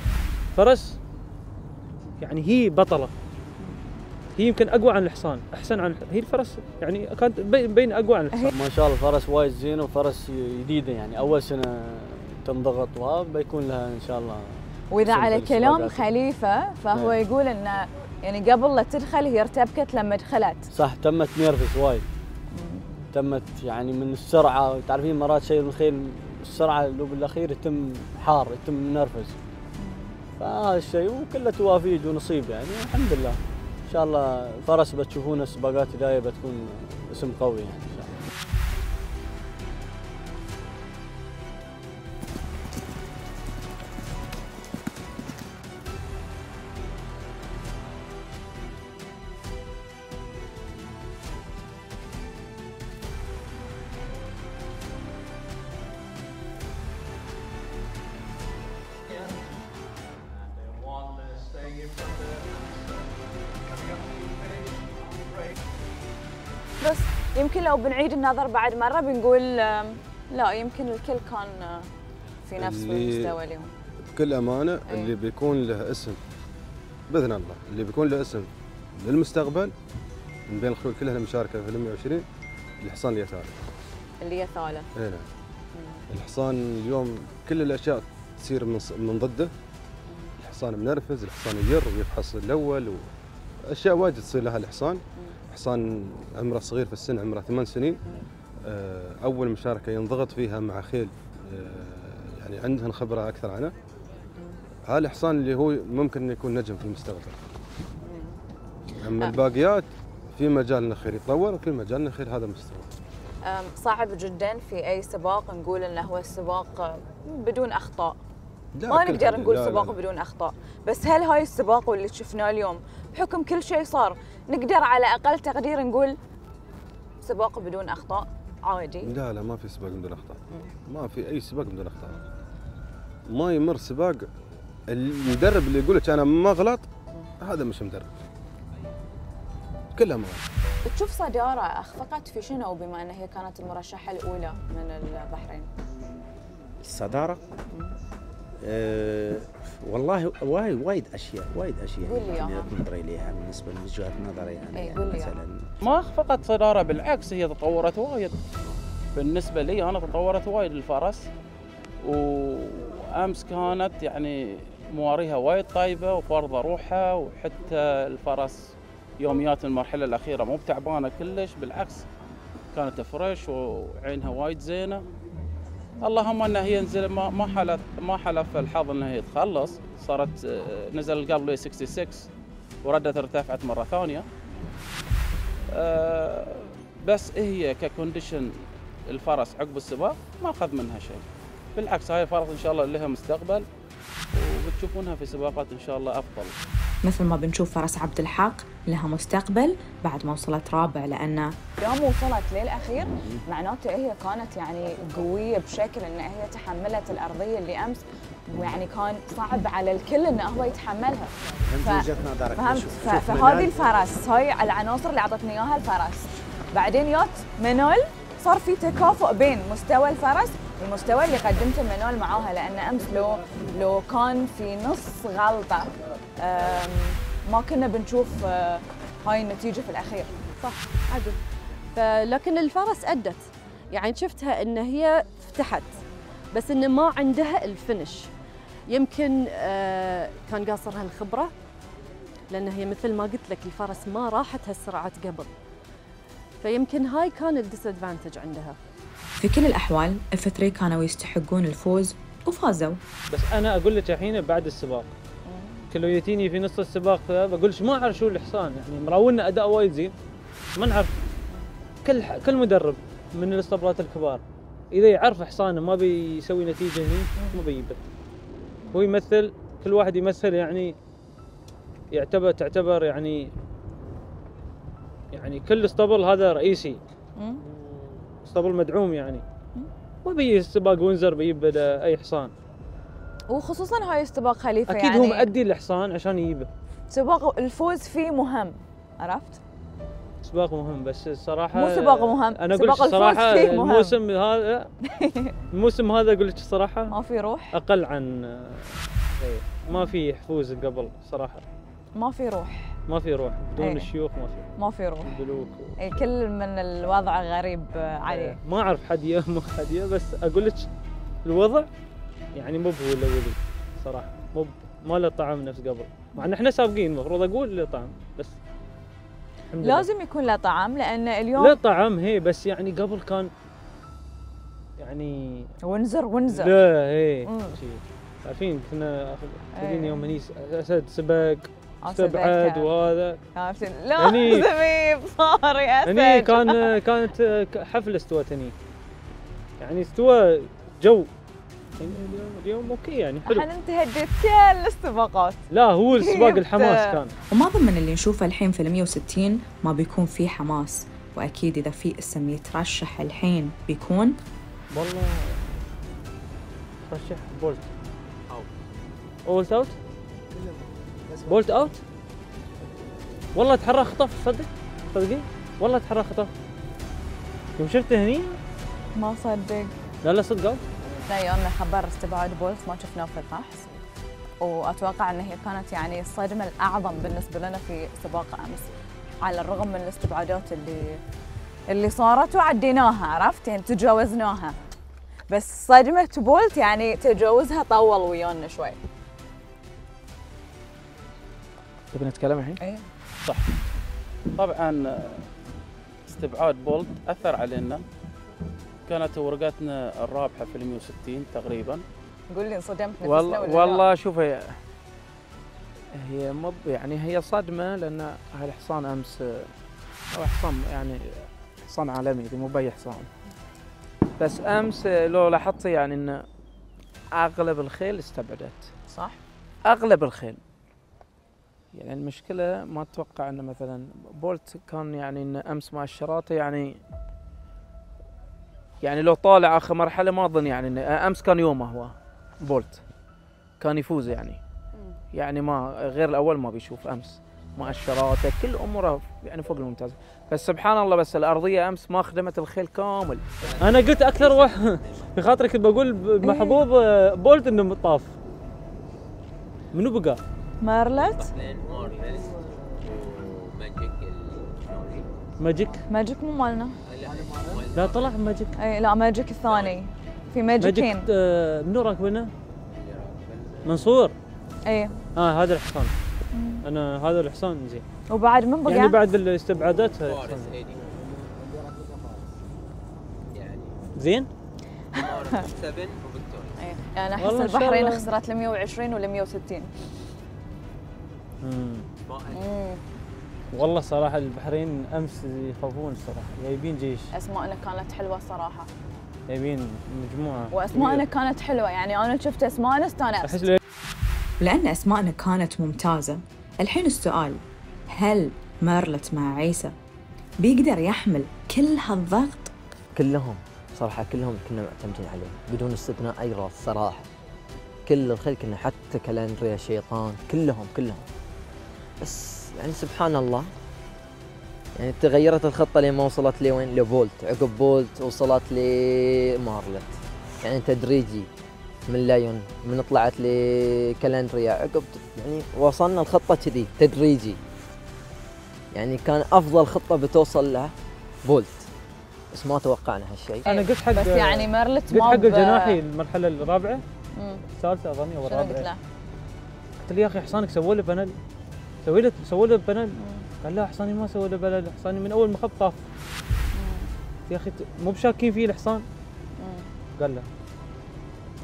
فرس يعني هي بطلة، هي يمكن أقوى عن الحصان، أحسن عن هي الفرس، يعني كانت بين أقوى عن الحصان. ما شاء الله فرس وايد زين وفرس جديدة، يعني أول سنة تنضغط لها بيكون لها إن شاء الله. وإذا على كلام خليفة فهو هي. يقول إنه يعني قبل لا تدخل هي ارتبكت لما دخلت. صح، تمت نيرفس وايد. تمت يعني من السرعة، تعرفين مرات شيء من الخيل السرعة لو بالأخير يتم حار، يتم نرفز. فهذا الشيء وكله توافيج ونصيب، يعني الحمد لله. إن شاء الله فرس بتشوفونه السباقات الجاية بتكون اسم قوي يعني إن شاء الله. بس يمكن لو بنعيد النظر بعد مرة بنقول لا، يمكن الكل كان في نفس المستوى اليوم. بكل أمانة أيه؟ اللي بيكون له اسم بإذن الله، اللي بيكون له اسم للمستقبل من بين الخيول كلها المشاركة في مئة وعشرين الحصان اللي يثالث. اللي يثالث. اي نعم. الحصان اليوم كل الأشياء تصير من من ضده. الحصان منرفز، الحصان يجر ويفحص الأول، وأشياء واجد تصير لها الحصان. حصان عمره صغير في السن، عمره ثمان سنين، أول مشاركة ينضغط فيها مع خيل يعني عندهن خبرة أكثر عنه. هذا الحصان اللي هو ممكن أن يكون نجم في المستقبل. أما الباقيات في مجال الخيل يتطور، وفي مجال الخيل هذا مستوى. صعب جدا في أي سباق نقول أنه هو السباق بدون أخطاء. ما نقدر نقول سباق بدون أخطاء، بس هل هاي السباق واللي شفناه اليوم بحكم كل شيء صار نقدر على أقل تقدير نقول سباق بدون أخطاء عادي؟ لا لا، ما في سباق بدون أخطاء، ما في أي سباق بدون أخطاء. ما يمر سباق المدرب اللي يقول لك أنا ما غلط هذا مش مدرب. كلها ما تشوف صدارة أخفقت في شنو بما أن هي كانت المرشحة الأولى من البحرين؟ الصدارة؟ أه والله وايد وايد اشياء وايد اشياء يعني نظري لها بالنسبه لوجهه نظري يعني, يعني مثلا ما فقط صداره، بالعكس هي تطورت وايد. بالنسبه لي انا تطورت وايد الفرس، وامس كانت يعني مواريها وايد طيبه وفارضه روحها، وحتى الفرس يوميات المرحله الاخيره مو بتعبانه كلش، بالعكس كانت فريش وعينها وايد زينه. اللهم انها هي نزل ما حلف ما حلف الحظ انها هي تخلص، صارت نزل القلب ستة وستين وردت ارتفعت مره ثانيه. بس هي ككونديشن الفرس عقب السباق ما اخذ منها شيء، بالعكس هاي الفرس ان شاء الله لها مستقبل وبتشوفونها في سباقات ان شاء الله افضل. مثل ما بنشوف فرس عبد الحق لها مستقبل بعد ما وصلت رابع، لأنه يوم وصلت للأخير معناته هي كانت يعني قوية بشكل أن هي تحملت الأرضية اللي أمس، ويعني كان صعب على الكل أنه هو يتحملها. فهمت؟ فهذه الفرس هاي العناصر اللي أعطتني إياها الفرس. بعدين يوت منول صار في تكافؤ بين مستوى الفرس والمستوى اللي قدمته منول معاها، لأن أمس لو لو كان في نص غلطة ما كنا بنشوف هاي النتيجة في الأخير. صح، عدل. لكن الفرس أدت، يعني شفتها إن هي فتحت بس إن ما عندها الفنش. يمكن كان قاصرها الخبرة، لأن هي مثل ما قلت لك الفرس ما راحت هالسرعات قبل، فيمكن هاي كان الديسادفانتج عندها. في كل الأحوال الفتري كانوا يستحقون الفوز وفازوا. بس أنا أقول لك الحين بعد السباق لو يتيني في نص السباق بقول ما اعرف شو الحصان، يعني مراولنا اداء وايد زين ما نعرف. كل كل مدرب من الاسطبلات الكبار اذا يعرف حصانه ما بيسوي نتيجه هنا ما بيجيبه. هو يمثل، كل واحد يمثل يعني يعتبر تعتبر يعني يعني كل اسطبل هذا رئيسي، اسطبل مدعوم يعني، ما بيجي السباق وينزر بيجيب اي حصان، وخصوصا هاي سباق خليفه. أكيد يعني اكيد هو مؤدي الحصان عشان يجيبه. سباق الفوز فيه مهم، عرفت؟ سباق مهم بس الصراحه مو سباق مهم، أنا سباق الفوز فيه مهم. الموسم هذا الموسم هذا اقول لك الصراحه ما في روح، اقل عن ما في حفوز قبل صراحه. ما في روح ما في روح بدون الشيوخ ما في ما في روح البلوك و... اي كل من الوضع غريب عليه. أه ما اعرف حد يهمه حد يهمه، بس اقول لك الوضع يعني مو هو الاولي صراحه، مو ما له طعم نفس قبل، مع ان احنا سابقين المفروض اقول له طعم، بس لازم يكون له طعم لان اليوم له طعم. هي بس يعني قبل كان يعني ونزر ونزر لا هي عارفين كنا اخذين يوم هنيس اسد سباق استبعد وهذا عارفين لا زبيب صار يا اسد. هني كان كانت حفله استوى هني يعني استوى جو. اليوم اليوم اوكي يعني حلو، احنا انتهت كل السباقات. لا هو السباق الحماس كان وما ضمن اللي نشوفه الحين في المية وستين ما بيكون فيه حماس، واكيد اذا في اسم يترشح الحين بيكون والله ترشح بولت اوت. بولت اوت؟ بولت اوت؟ والله تحرى خطف صدق؟ صدقين؟ والله تحرى خطف. يوم شفته هني؟ ما صدق. لا لا صدق اوت؟ احنا يومنا خبر استبعاد بولت ما شفناه في الفحص، واتوقع ان هي كانت يعني الصدمه الاعظم بالنسبه لنا في سباق امس، على الرغم من الاستبعادات اللي اللي صارت وعديناها عرفت يعني تجاوزناها، بس صدمه بولت يعني تجاوزها طول ويانا شوي. تبي نتكلم الحين؟ ايه صح. طبعا استبعاد بولت اثر علينا، كانت ورقتنا الرابحه في المية وستين تقريبا. قول لي انصدمت نفسنا ولا لا؟ والله شوف هي هي مب يعني هي صدمه لان هالحصان امس هو حصان يعني حصان عالمي مو باي حصان، بس امس لو لاحظت يعني ان اغلب الخيل استبعدت صح؟ اغلب الخيل يعني المشكله ما اتوقع ان مثلا بولت كان يعني ان امس مع الشراطه يعني يعني لو طالع اخر مرحله ما اظن يعني إن امس كان يومه هو بولت كان يفوز يعني يعني ما غير الاول ما بيشوف امس مع الشراطه كل اموره يعني فوق الممتاز، بس سبحان الله بس الارضيه امس ما خدمت الخيل كامل. انا قلت اكثر واحد في خاطرك بقول محبوب بولت انه طاف منو بقى؟ مارلت وماجيك ماجيك ماجيك مو مالنا. لا طلع ماجيك. اي لا ماجيك الثاني. في ماجيكين. ماجيك آه منو راكبنا؟ منصور. اي. اه هذا الحصان. انا هذا الحصان زين. وبعد من بقى؟ يعني بعد الاستبعادات زين؟ سبن وفيكتوريا. يعني احس البحرين خسرت ال مية وعشرين وال مية وستين. امم. والله صراحة البحرين أمس يخافون صراحة، جايبين جيش. أسماءنا كانت حلوة صراحة. جايبين مجموعة. وأسماءنا كانت حلوة، يعني أنا شفت أسماءنا استانست. لأن أسماءنا كانت ممتازة، الحين السؤال هل مارلت مع عيسى بيقدر يحمل كل هالضغط؟ كلهم صراحة كلهم كنا معتمدين عليهم بدون استثناء أي راس صراحة. كل الخيل كنا حتى كالندريا شيطان كلهم كلهم. بس يعني سبحان الله يعني تغيرت الخطه لما وصلت لوين؟ لبولت، عقب بولت وصلت لمارلت يعني تدريجي من لايون من طلعت لكالندريا عقب يعني وصلنا الخطه كذي تدريجي يعني كان افضل خطه بتوصل لها بولت بس ما توقعنا هالشيء. انا قلت حق بس يعني مارلت ما قلت حق الجناحي المرحله الرابعه الثالثه اظني او الرابعه قلت له يا اخي حصانك سووا له بنالي سوي له سوي له بنل. قال لا حصاني ما سوي له بنل، حصاني من اول ما خب طاف. يا اخي مو بشاكين فيه الحصان؟ قال لا.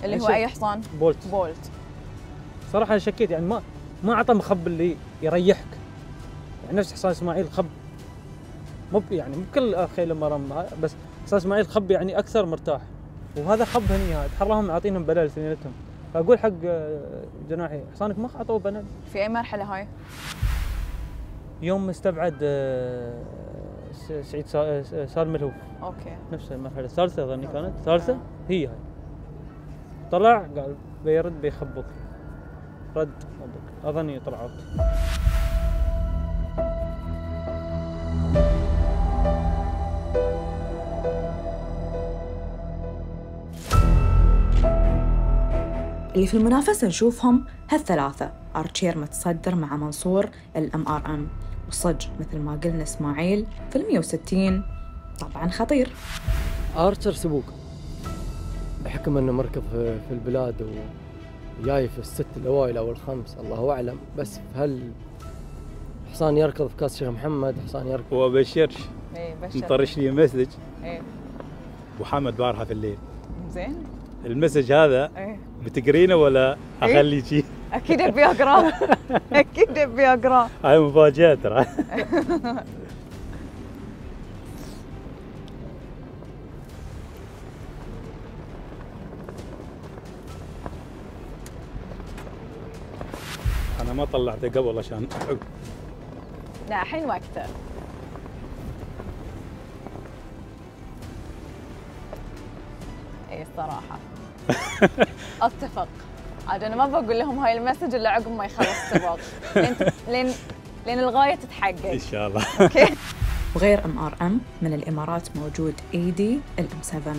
اللي هو اي حصان؟ بولت. بولت. صراحه انا شكيت يعني ما ما اعطى مخب اللي يريحك. يعني نفس حصان اسماعيل خب. مو يعني مو كل خيل المرام بس حصان اسماعيل خب يعني اكثر مرتاح. وهذا خب هني تحراهم عاطينهم بلل اثنيناتهم. فاقول حق جناحي حصانك ما اعطوه بنل. في اي مرحله هاي؟ يوم استبعد سعيد سالم الهوف. اوكي. نفس المرحله الثالثه اظني كانت ثالثه هي هاي. طلع قال بيرد بيخبط رد خبط اظني طلع اوت. اللي في المنافسه نشوفهم هالثلاثه أرتشير متصدر مع منصور الام ار ام، وصج مثل ما قلنا اسماعيل في المية وستين طبعا خطير. أرتشر سبوق بحكم انه مركب في البلاد وجاي في الست الاوائل او الخمس الله اعلم، بس هل حصان يركض في كاس شيخ محمد، حصان يركض وابشرش اي بشر مطرش لي مسج اي وحمد بارها في الليل. زين المسج هذا ايه بتقرينه ولا اخليه شيء؟ اكيد ابي اقراه اكيد ابي اقراه هاي مفاجاه ترى. انا ما طلعته قبل عشان لا الحين وقته. اي صراحه اتفق عاد انا ما بقول لهم هاي المسج اللي عقب ما يخلص السباق لين لين الغايه تتحقق ان شاء الله. اوكي وغير ام ار ام من الامارات موجود اي دي الام سبعة.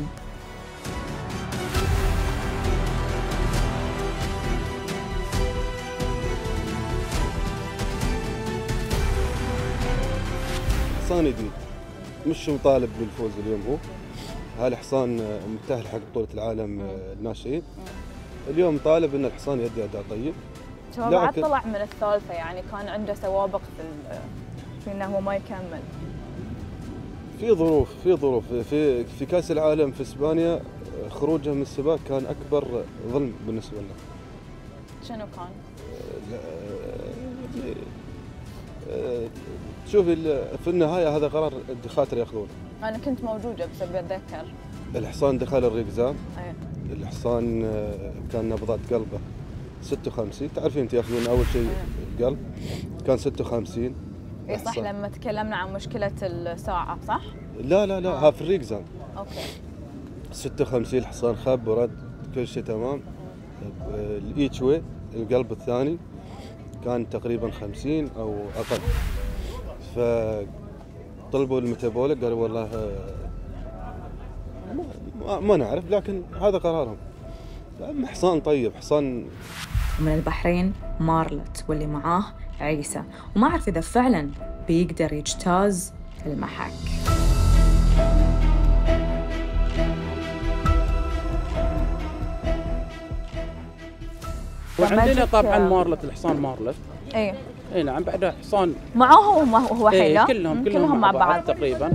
حصان جديد مش مطالب بالفوز اليوم، هو هالحصان متأهل حق بطولة العالم الناشئين اليوم، طالب ان الحصان يؤدي اداء طيب. هو بعد طلع من الثالثة يعني كان عنده سوابق في, في انه هو ما يكمل في ظروف في ظروف في في كأس العالم في اسبانيا. خروجه من السباق كان اكبر ظلم بالنسبة لنا. شنو كان؟ شوف في النهايه هذا قرار الدخاتره ياخذونه. انا كنت موجوده بس اتذكر الحصان دخل الريق زام. ايه الحصان كان نبضات قلبه ستة وخمسين، تعرفين انت ياخذون اول شيء أيه. القلب كان ستة وخمسين. اي صح لما تكلمنا عن مشكله الساعه صح؟ لا لا لا آه. ها في الريق زام اوكي ستة وخمسين الحصان خب ورد كل شيء تمام. الايتشوي القلب الثاني كان تقريبا خمسين او اقل، فطلبوا الميتابوليك قالوا والله ما, ما نعرف لكن هذا قرارهم. حصان طيب حصان. من البحرين مارلت واللي معاه عيسى، وما اعرف اذا فعلا بيقدر يجتاز المحك. وعندنا طبعا مارلت الحصان مارلت اي اي نعم بعدها حصان معاه وهو حيله كلهم كلهم مع بعض تقريبا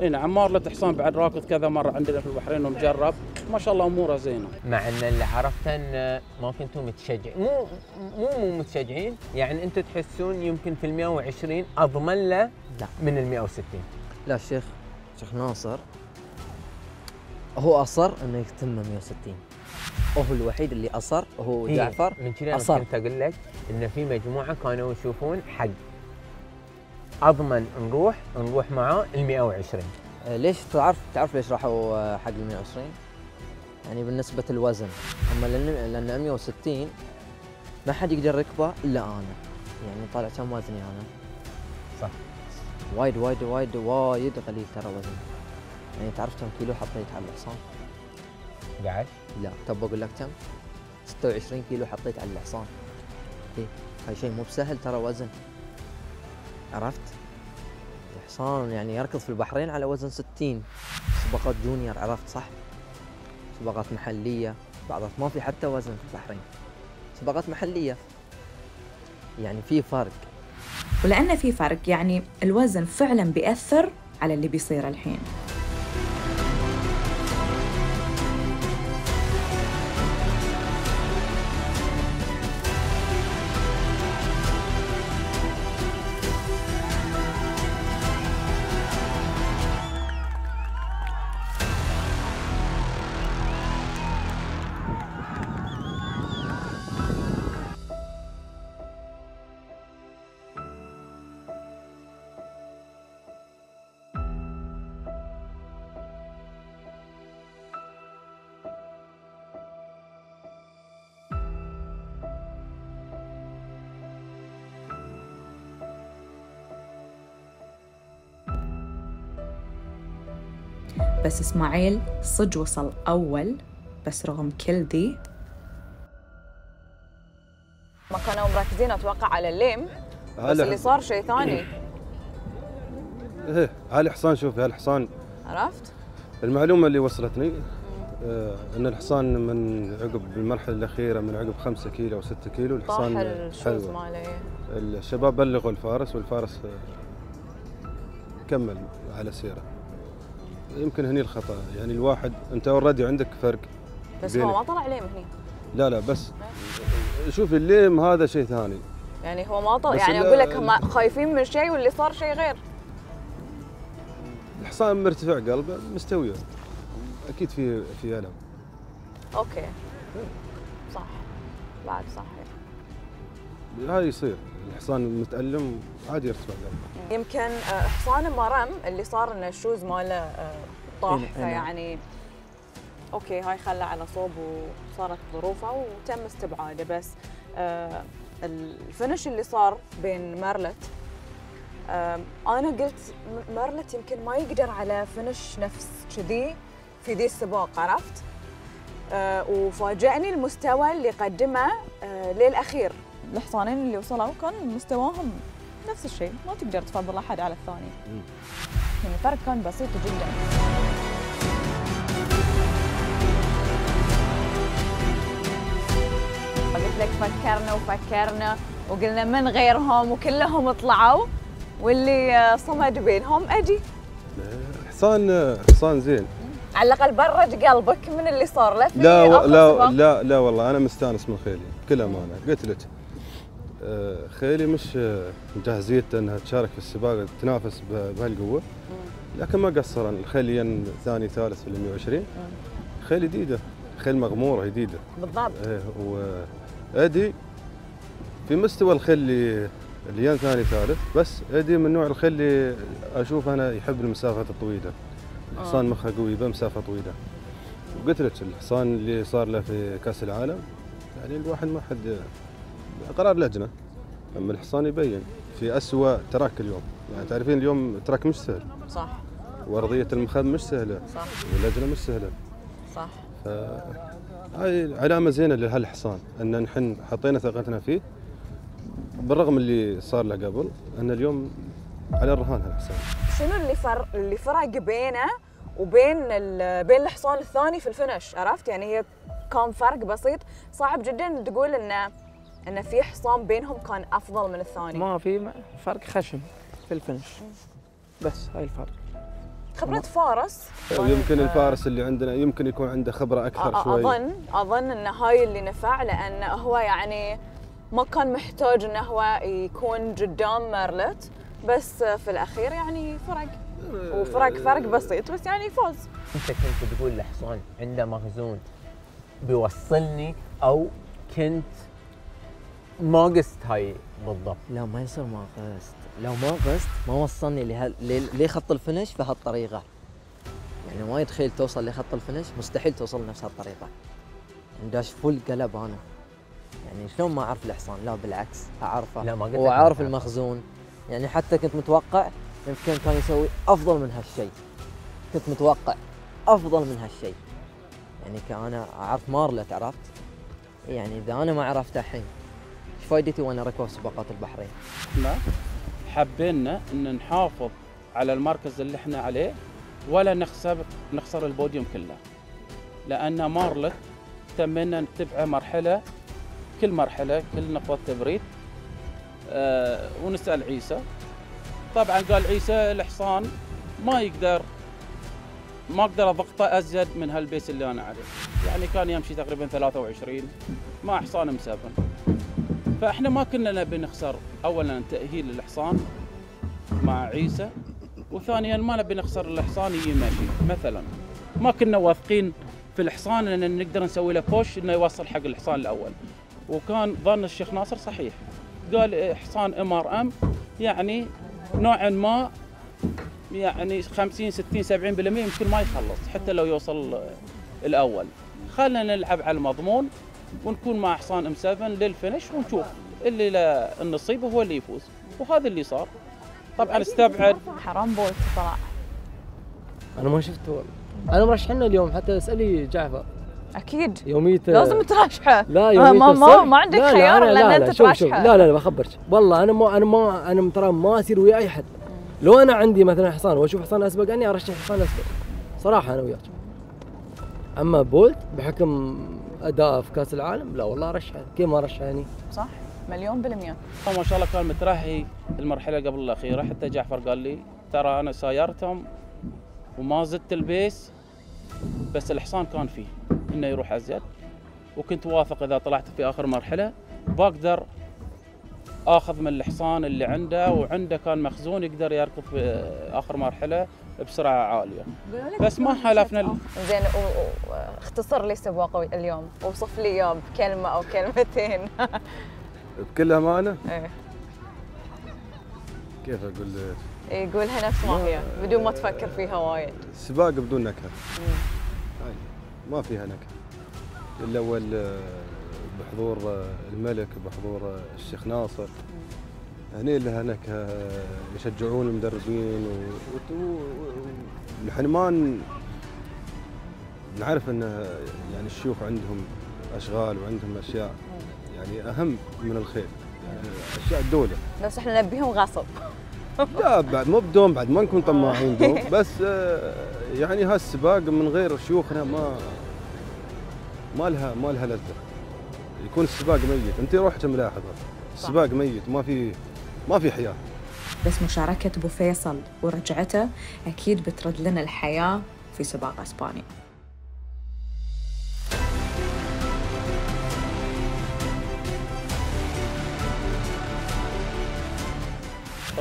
اي نعم. مارلت حصان بعد راكض كذا مره عندنا في البحرين ومجرب ما شاء الله اموره زينه، مع ان اللي عرفته ان ما كنتوا متشجعين مو مو مو متشجعين يعني انتم تحسون يمكن في المية وعشرين اضمن له من المية وستين. لا الشيخ شيخ ناصر هو اصر انه يتم مية وستين، هو الوحيد اللي اصر هو جعفر. من كذا انا كنت اقول لك ان في مجموعه كانوا يشوفون حق اضمن نروح نروح معاه ال مية وعشرين. ليش تعرف تعرف ليش راحوا حق ال مية وعشرين؟ يعني بالنسبه للوزن، اما لان لان مية وستين ما حد يقدر يركبه الا انا، يعني طالع كم وزني انا؟ صح وايد وايد وايد وايد قليل ترى وزني، يعني تعرف كم كيلو حطيت على الحصان؟ قاعد؟ لا تبى اقول لك كم؟ ستة وعشرين كيلو حطيت على الحصان. اي هاي شيء مو بسهل ترى وزن. عرفت؟ الحصان يعني يركض في البحرين على وزن ستين. سباقات جونيور عرفت صح؟ سباقات محلية، بعضها ما في حتى وزن في البحرين. سباقات محلية. يعني في فرق. ولأن في فرق يعني الوزن فعلا بيأثر على اللي بيصير الحين. بس اسماعيل صج وصل أول، بس رغم كل ذي ما كانوا مركزين اتوقع على الليم، بس اللي صار شيء ثاني. ايه هالحصان، شوف هالحصان، عرفت؟ المعلومه اللي وصلتني آه ان الحصان من عقب المرحله الاخيره، من عقب خمسة كيلو او ستة كيلو الحصان طاح الشوز ماله. الشباب بلغوا الفارس، والفارس كمل على سيره. يمكن هني الخطا، يعني الواحد انت اوريدي عندك فرق، بس هو ما طلع ليم هني. لا لا بس شوف الليم هذا شيء ثاني، يعني هو ما طلع، يعني اقول لك هم خايفين من شيء واللي صار شيء غير. الحصان مرتفع قلبه، مستويه، اكيد في في الم. اوكي صح، بعد صحيح هاي يصير، الحصان متالم عادي يرتفع قلبه. يمكن حصان مرم اللي صار ان الشوز ماله طاح، فيعني اوكي هاي خلى على صوب وصارت ظروفه وتم استبعاده. بس آه الفنش اللي صار بين مارلت، آه انا قلت مارلت يمكن ما يقدر على فنش نفس كذي في ذي السباق، عرفت؟ آه وفاجأني المستوى اللي قدمه آه للاخير. الحصانين اللي وصلوا كان مستواهم نفس الشيء، ما تقدر تفضل احد على الثاني. يعني الفرق كان بسيط جدا. قلت لك فكرنا وفكرنا وقلنا من غيرهم وكلهم طلعوا، واللي صمد بينهم اجي. حصان حصان زين، على الاقل برد قلبك من اللي صار له. لا لا لا, لا لا والله انا مستانس من خيلي بكل امانه. قلت لك خيلي مش مجهزيته انها تشارك في السباق تنافس بهالقوه، لكن ما قصرن. الخيلين ثاني ثالث في ال مئة وعشرين، خيل جديده، خيل مغموره جديده بالضبط. ايه وادي في مستوى الخيل اللي الين ثاني ثالث، بس ادي من نوع الخيل اللي اشوف انا يحب المسافات الطويله. الحصان مخه قوي بمسافه طويله. وقلت لك الحصان اللي صار له في كاس العالم، يعني الواحد ما حد قرار لجنه، اما الحصان يبين في اسوء تراك اليوم. يعني تعرفين اليوم تراك مش سهل، صح؟ وارضيه المخم مش سهله، صح؟ واللجنه مش سهله، صح؟ هاي علامة زينة لهالحصان ان نحن حطينا ثقتنا فيه، بالرغم اللي صار له قبل، ان اليوم على الرهان هالحصان. شنو اللي فرق اللي فرق بينه وبين بين الحصان الثاني في الفنش، عرفت؟ يعني هي كان فرق بسيط، صعب جدا تقول انه انه في حصان بينهم كان افضل من الثاني. ما في فرق خشم في الفنش، بس هاي الفرق. خبرة فارس، يمكن الفارس اللي عندنا يمكن يكون عنده خبرة أكثر. آه شوي أظن أظن أن هاي اللي نفع، لأن هو يعني ما كان محتاج أنه هو يكون قدام مارلت، بس في الأخير يعني فرق، وفرق فرق بسيط، بس يعني فوز. أنت كنت تقول لحصان عنده مخزون بيوصلني، أو كنت ما قست هاي بالضبط؟ لا ما يصير ما قست، لو ما قست ما وصلني لهال لخط الفنش بهالطريقه. يعني وايد خيل توصل لخط الفنش، مستحيل توصل نفس هالطريقه. داش فل قلب انا. يعني شلون ما اعرف الحصان؟ لا بالعكس اعرفه، لا ما قلت واعرف المخزون. يعني حتى كنت متوقع يمكن كان يسوي افضل من هالشيء. كنت متوقع افضل من هالشيء. يعني كأنا اعرف مارلت، عرفت؟ يعني اذا انا ما عرفته الحين ايش فائدتي وانا ركوب سباقات البحرين؟ لا حبينا ان نحافظ على المركز اللي احنا عليه، ولا نخسر نخسر البوديوم كله، لان مارلت تمنا نتبعه مرحله، كل مرحله كل نقطه تبريد. أه ونسال عيسى، طبعا قال عيسى الحصان ما يقدر ما اقدر اضغطه ازيد من هالبيس اللي انا عليه، يعني كان يمشي تقريبا ثلاثة وعشرين مع حصان مسابن. فاحنا ما كنا نبي نخسر، اولا تاهيل الحصان مع عيسى، وثانيا ما نبي نخسر الحصان يمشي. مثلا ما كنا واثقين في الحصان ان نقدر نسوي له بوش انه يوصل حق الحصان الاول. وكان ظن الشيخ ناصر صحيح، قال حصان ام ار ام يعني نوعا ما يعني خمسين ستين سبعين بالمئة يمكن ما يخلص حتى لو يوصل الاول. خلينا نلعب على المضمون ونكون مع حصان ام سبعة للفنش، ونشوف اللي له النصيب هو اللي يفوز، وهذا اللي صار. طبعا استبعد حرام بولت طلع. انا ما شفته والله، انا مرشحنا اليوم حتى اسالي جعفر اكيد يوميت لازم تراجعه. لا يوميت ما, ما, ما عندك خيار الا انك تراجعه. لا لا لا بخبرك والله انا ما انا ما انا ترى ما اصير ويا اي حد. لو انا عندي مثلا حصان واشوف حصان اسبق عني ارشح حصان اسبق صراحه انا وياك. اما بولت بحكم اداءه في كاس العالم لا والله ارشحه. كيف ما رشحني؟ صح مليون بالمئة. ما شاء الله كان مترهي المرحله قبل الاخيره، حتى جعفر قال لي ترى انا سايرتهم وما زدت البيس بس الحصان كان فيه انه يروح ازيد، وكنت واثق اذا طلعت في اخر مرحله بقدر اخذ من الحصان اللي عنده وعنده كان مخزون يقدر يركض في اخر مرحله بسرعه عاليه. بس ما حالفنا ال... زين اختصر لي سباق اليوم، اوصف لي اياه بكلمه او كلمتين. بكل امانه؟ ايه كيف اقول لك؟ يقولها نفس ما هي بدون ما تفكر فيها وايد. سباق بدون نكهه. هاي ما فيها نكهه. الاول بحضور الملك بحضور الشيخ ناصر هني لها نكهه، يشجعون المدربين والحنمان نعرف انه يعني الشيوخ عندهم اشغال وعندهم اشياء يعني اهم من الخيل، يعني اشياء الدوله. بس احنا نبيهم غصب. لا بعد مو بدوم، بعد ما نكون طماعين دوم، بس يعني هالسباق من غير شيوخنا ما ما لها ما لها لذه. يكون السباق ميت، انت روحك ملاحظه السباق ميت، ما في ما في حياه. بس مشاركه ابو فيصل ورجعته اكيد بترد لنا الحياه في سباق اسبانيا.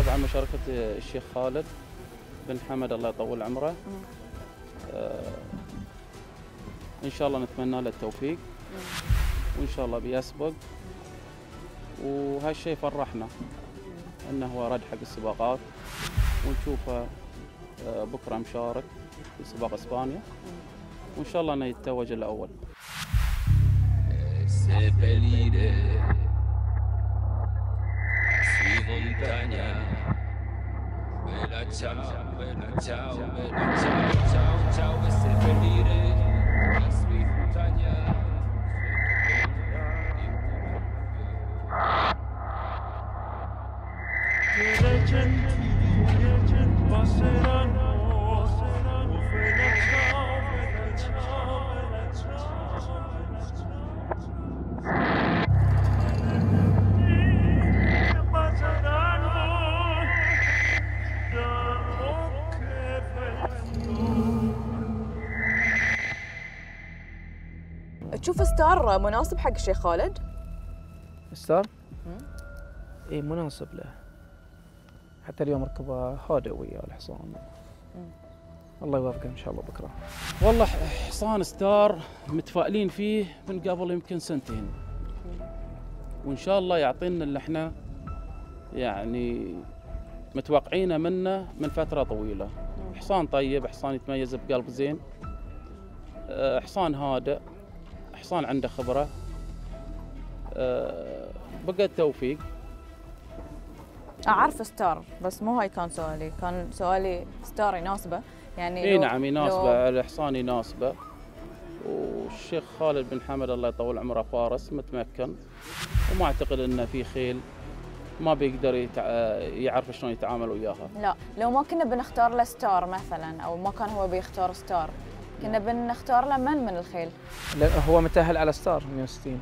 طبعا مشاركه الشيخ خالد بن حمد الله يطول عمره، آه ان شاء الله نتمنى له التوفيق وان شاء الله بيسبق، وهالشيء فرحنا انه هو رد حق السباقات ونشوفه آه بكره مشارك في سباق اسبانيا وان شاء الله انه يتوج الاول. تشوف ستار مناسب حق الشيخ خالد؟ ستار؟ اي مناسب له، حتى اليوم ركبه هادئ ويا الحصان. الله يوفقه ان شاء الله بكره. والله حصان ستار متفائلين فيه من قبل يمكن سنتين، وان شاء الله يعطينا اللي احنا يعني متوقعينه منه من فتره طويله. حصان طيب، حصان يتميز بقلب زين، حصان هادئ، حصان عنده خبرة. أه بقى التوفيق. أعرف ستار بس مو هاي كان سؤالي، كان سؤالي ستار يناسبه يعني. إي نعم يناسبه، الحصان يناسبه، والشيخ خالد بن حمد الله يطول عمره فارس متمكن، وما أعتقد إنه في خيل ما بيقدر يتع... يعرف شلون يتعامل وياها. لا لو ما كنا بنختار له ستار مثلا، أو ما كان هو بيختار ستار، كنا بنختار له من من الخيل؟ هو متأهل على ستار مئة وستين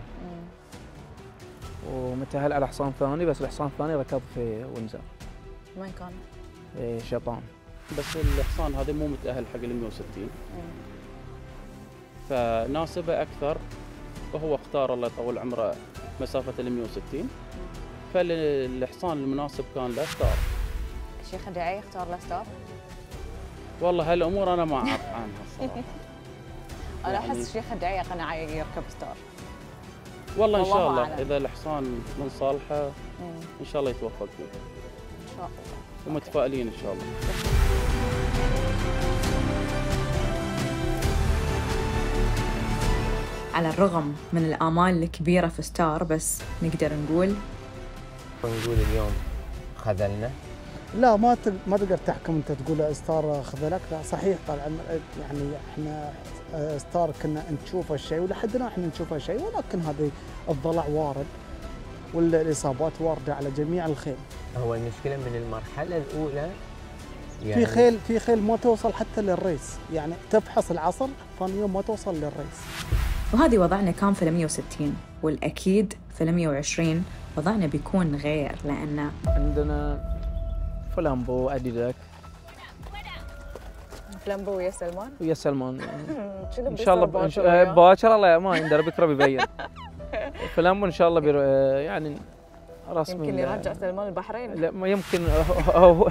ومتأهل على حصان ثاني، بس الحصان الثاني ركب في وينزر. وين كان؟ في شيطان. بس الحصان هذا مو متأهل حق ال مئة وستين، فناسبه أكثر، وهو اختار الله يطول عمره مسافة ال مئة وستين، فالحصان المناسب كان له ستار. الشيخ الدعي اختار له ستار؟ والله هالامور انا ما اعرف عنها الصراحه. انا احس يعني شيخ الدعية قناعه يركب ستار. والله ان شاء الله اذا الحصان من صالحه ان شاء الله يتوفق فيه. ان شاء الله. ومتفائلين ان شاء الله. على الرغم من الامال الكبيره في ستار، بس نقدر نقول نقول اليوم خذلنا لا ما ما تقدر تحكم انت تقول استار اخذ لك، لا صحيح طبعا. يعني احنا استار كنا نشوف هالشيء ولحد الان احنا نشوف هالشيء، ولكن هذه الضلع وارد والاصابات وارده على جميع الخيل. هو المشكله من المرحله الاولى يعني في خيل في خيل ما توصل حتى للريس، يعني تفحص العصر ثاني يوم ما توصل للريس. وهذه وضعنا كان في مئة وستين، والاكيد في مئة وعشرين وضعنا بيكون غير، لان عندنا فلامبو اديداك. فلامبو ويا سلمان؟ ويا سلمان ان شاء الله باكر الله ما يندرى بكره بيبين. فلامبو ان شاء الله بير... يعني رسمي يمكن يرجع سلمان البحرين. لا ما يمكن او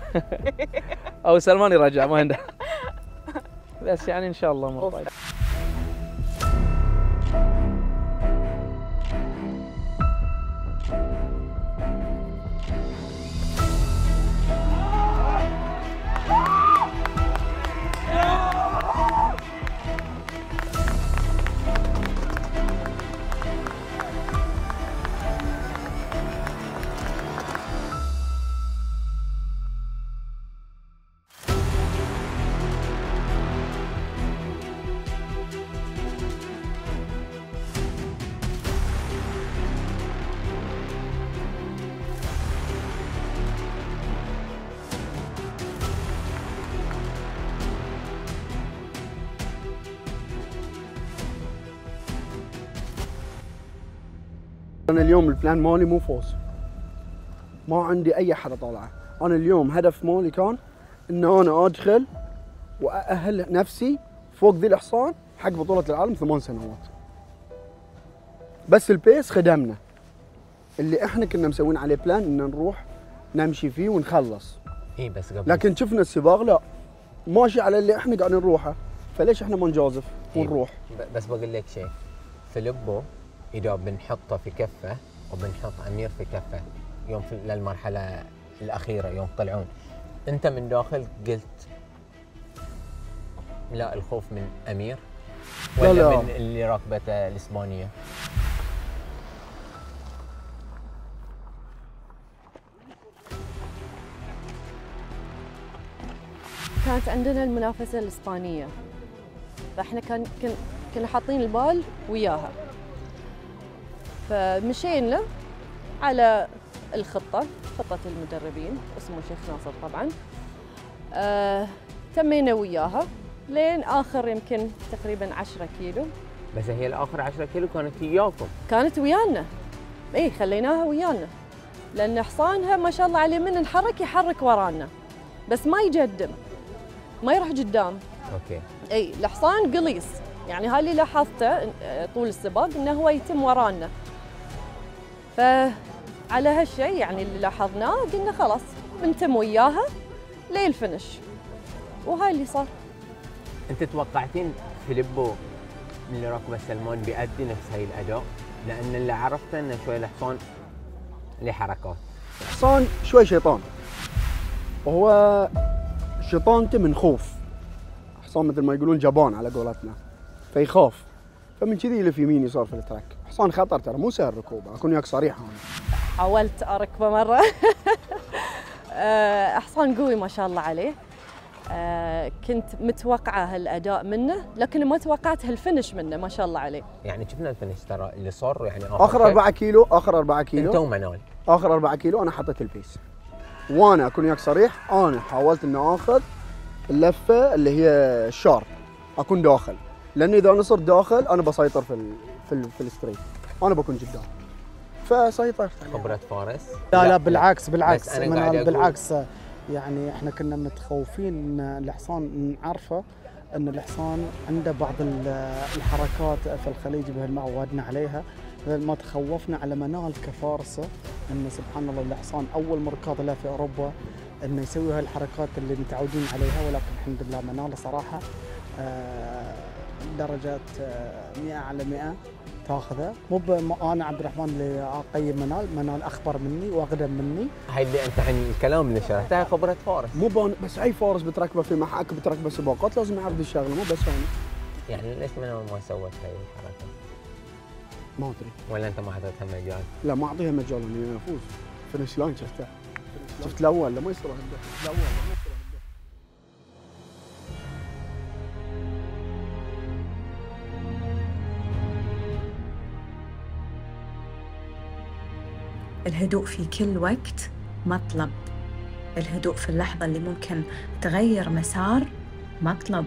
او سلمان يرجع ما عنده، بس يعني ان شاء الله مره ثانيه. أنا اليوم البلان مالي مو فوز، ما عندي أي حدا طالعه. أنا اليوم هدف مالي كان إن أنا أدخل وأأهل نفسي فوق ذي الإحصان حق بطولة العالم ثمان سنوات. بس البيس خدمنا اللي إحنا كنا مسوين عليه بلان إن نروح نمشي فيه ونخلص. إيه بس قبل لكن شفنا السباق لا ماشي على اللي إحنا قاعدين نروحه، فليش إحنا ما نجازف ونروح؟ إيه بس بقول لك شيء، فيلبو إذا بنحطه في كفه وبنحط امير في كفه يوم في للمرحله الاخيره يوم طلعون، انت من داخل قلت لا الخوف من امير ولا لا لا. من اللي راكبته الاسبانيه؟ كانت عندنا المنافسه الاسبانيه، فاحنا كان كنا حاطين البال وياها، فمشينا على الخطة خطة المدربين اسمه الشيخ ناصر طبعاً. آه، تمينا وياها لين آخر يمكن تقريباً عشرة كيلو. بس هي الآخر عشرة كيلو كانت وياكم؟ كانت ويانا، إيه خليناها ويانا، لأن حصانها ما شاء الله عليه من نحرك يحرك ورانا، بس ما يجدم ما يروح قدام. أوكي. إيه الحصان قليص، يعني هاللي لاحظته طول السباق إنه هو يتم ورانا. فعلى هالشيء يعني اللي لاحظناه قلنا خلاص بنتم وياها للفنش، وهاي اللي صار. انت توقعتين فيلبو اللي راكبه سلمان بيأدي نفس هاي الاداء؟ لان اللي عرفته انه شوي الحصان له حركات، الحصان شوي شيطان، وهو شيطانته من خوف، حصان مثل ما يقولون جبان على قولتنا، فيخاف، فمن كذي اللي في يمين يصير في التراك. حصان خطر ترى، مو سهل ركوبه، اكون وياك صريحه. انا حاولت اركبه مره حصان قوي ما شاء الله عليه، كنت متوقعه هالاداء منه لكن ما توقعت هالفنش منه ما شاء الله عليه. يعني شفنا الفنش ترى اللي صار، يعني اخر أربعة كيلو اخر أربعة كيلو انت ومنال اخر أربعة كيلو انا حطيت البيس، وانا اكون وياك صريح انا حاولت اني اخذ اللفه اللي هي الشارب اكون داخل، لأن إذا أنا صرت داخل أنا بسيطر في ال في, ال في الستريت، أنا بكون جدا فسيطرت. خبرة فارس؟ لا لا بالعكس بالعكس، أنا بالعكس يعني إحنا كنا متخوفين إن الحصان نعرفه إن الحصان عنده بعض الحركات في الخليج ما عودنا عليها، ما تخوفنا على منال كفارسة إن سبحان الله الحصان أول مركض له في أوروبا إنه يسوي هالحركات اللي متعودين عليها، ولكن الحمد لله منال صراحة آه درجات مئة على مئة تاخذها. مو انا عبد الرحمن اللي اقيم منال، منال اخبر مني واقدم مني. هاي اللي انت عن الكلام اللي شرحته خبره فارس، مو بس اي فارس بتركبه في محاك بتركبه سباقات لازم يعرف الشغله، مو بس انا. يعني ليش منال ما سوت هاي الحركه؟ ما ادري، ولا انت ما اعطيتها مجال؟ لا ما اعطيها مجال اني افوز، فينش لاين شفته شفت الاول لما يصير الاول الهدوء في كل وقت مطلب، الهدوء في اللحظة اللي ممكن تغير مسار مطلب،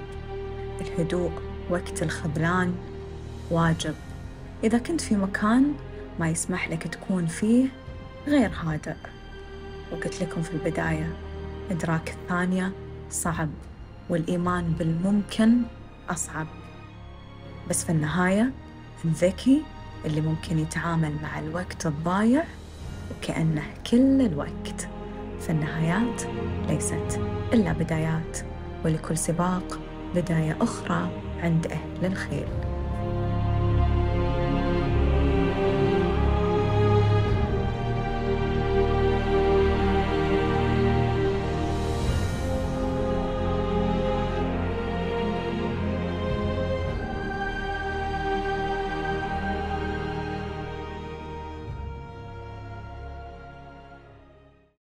الهدوء وقت الخذلان واجب. إذا كنت في مكان ما يسمح لك تكون فيه غير هادئ، وقلت لكم في البداية إدراك الثانية صعب والإيمان بالممكن أصعب، بس في النهاية الذكي اللي ممكن يتعامل مع الوقت الضايع وكأنه كل الوقت. فالنهايات ليست إلا بدايات، ولكل سباق بداية أخرى عند أهل الخيل.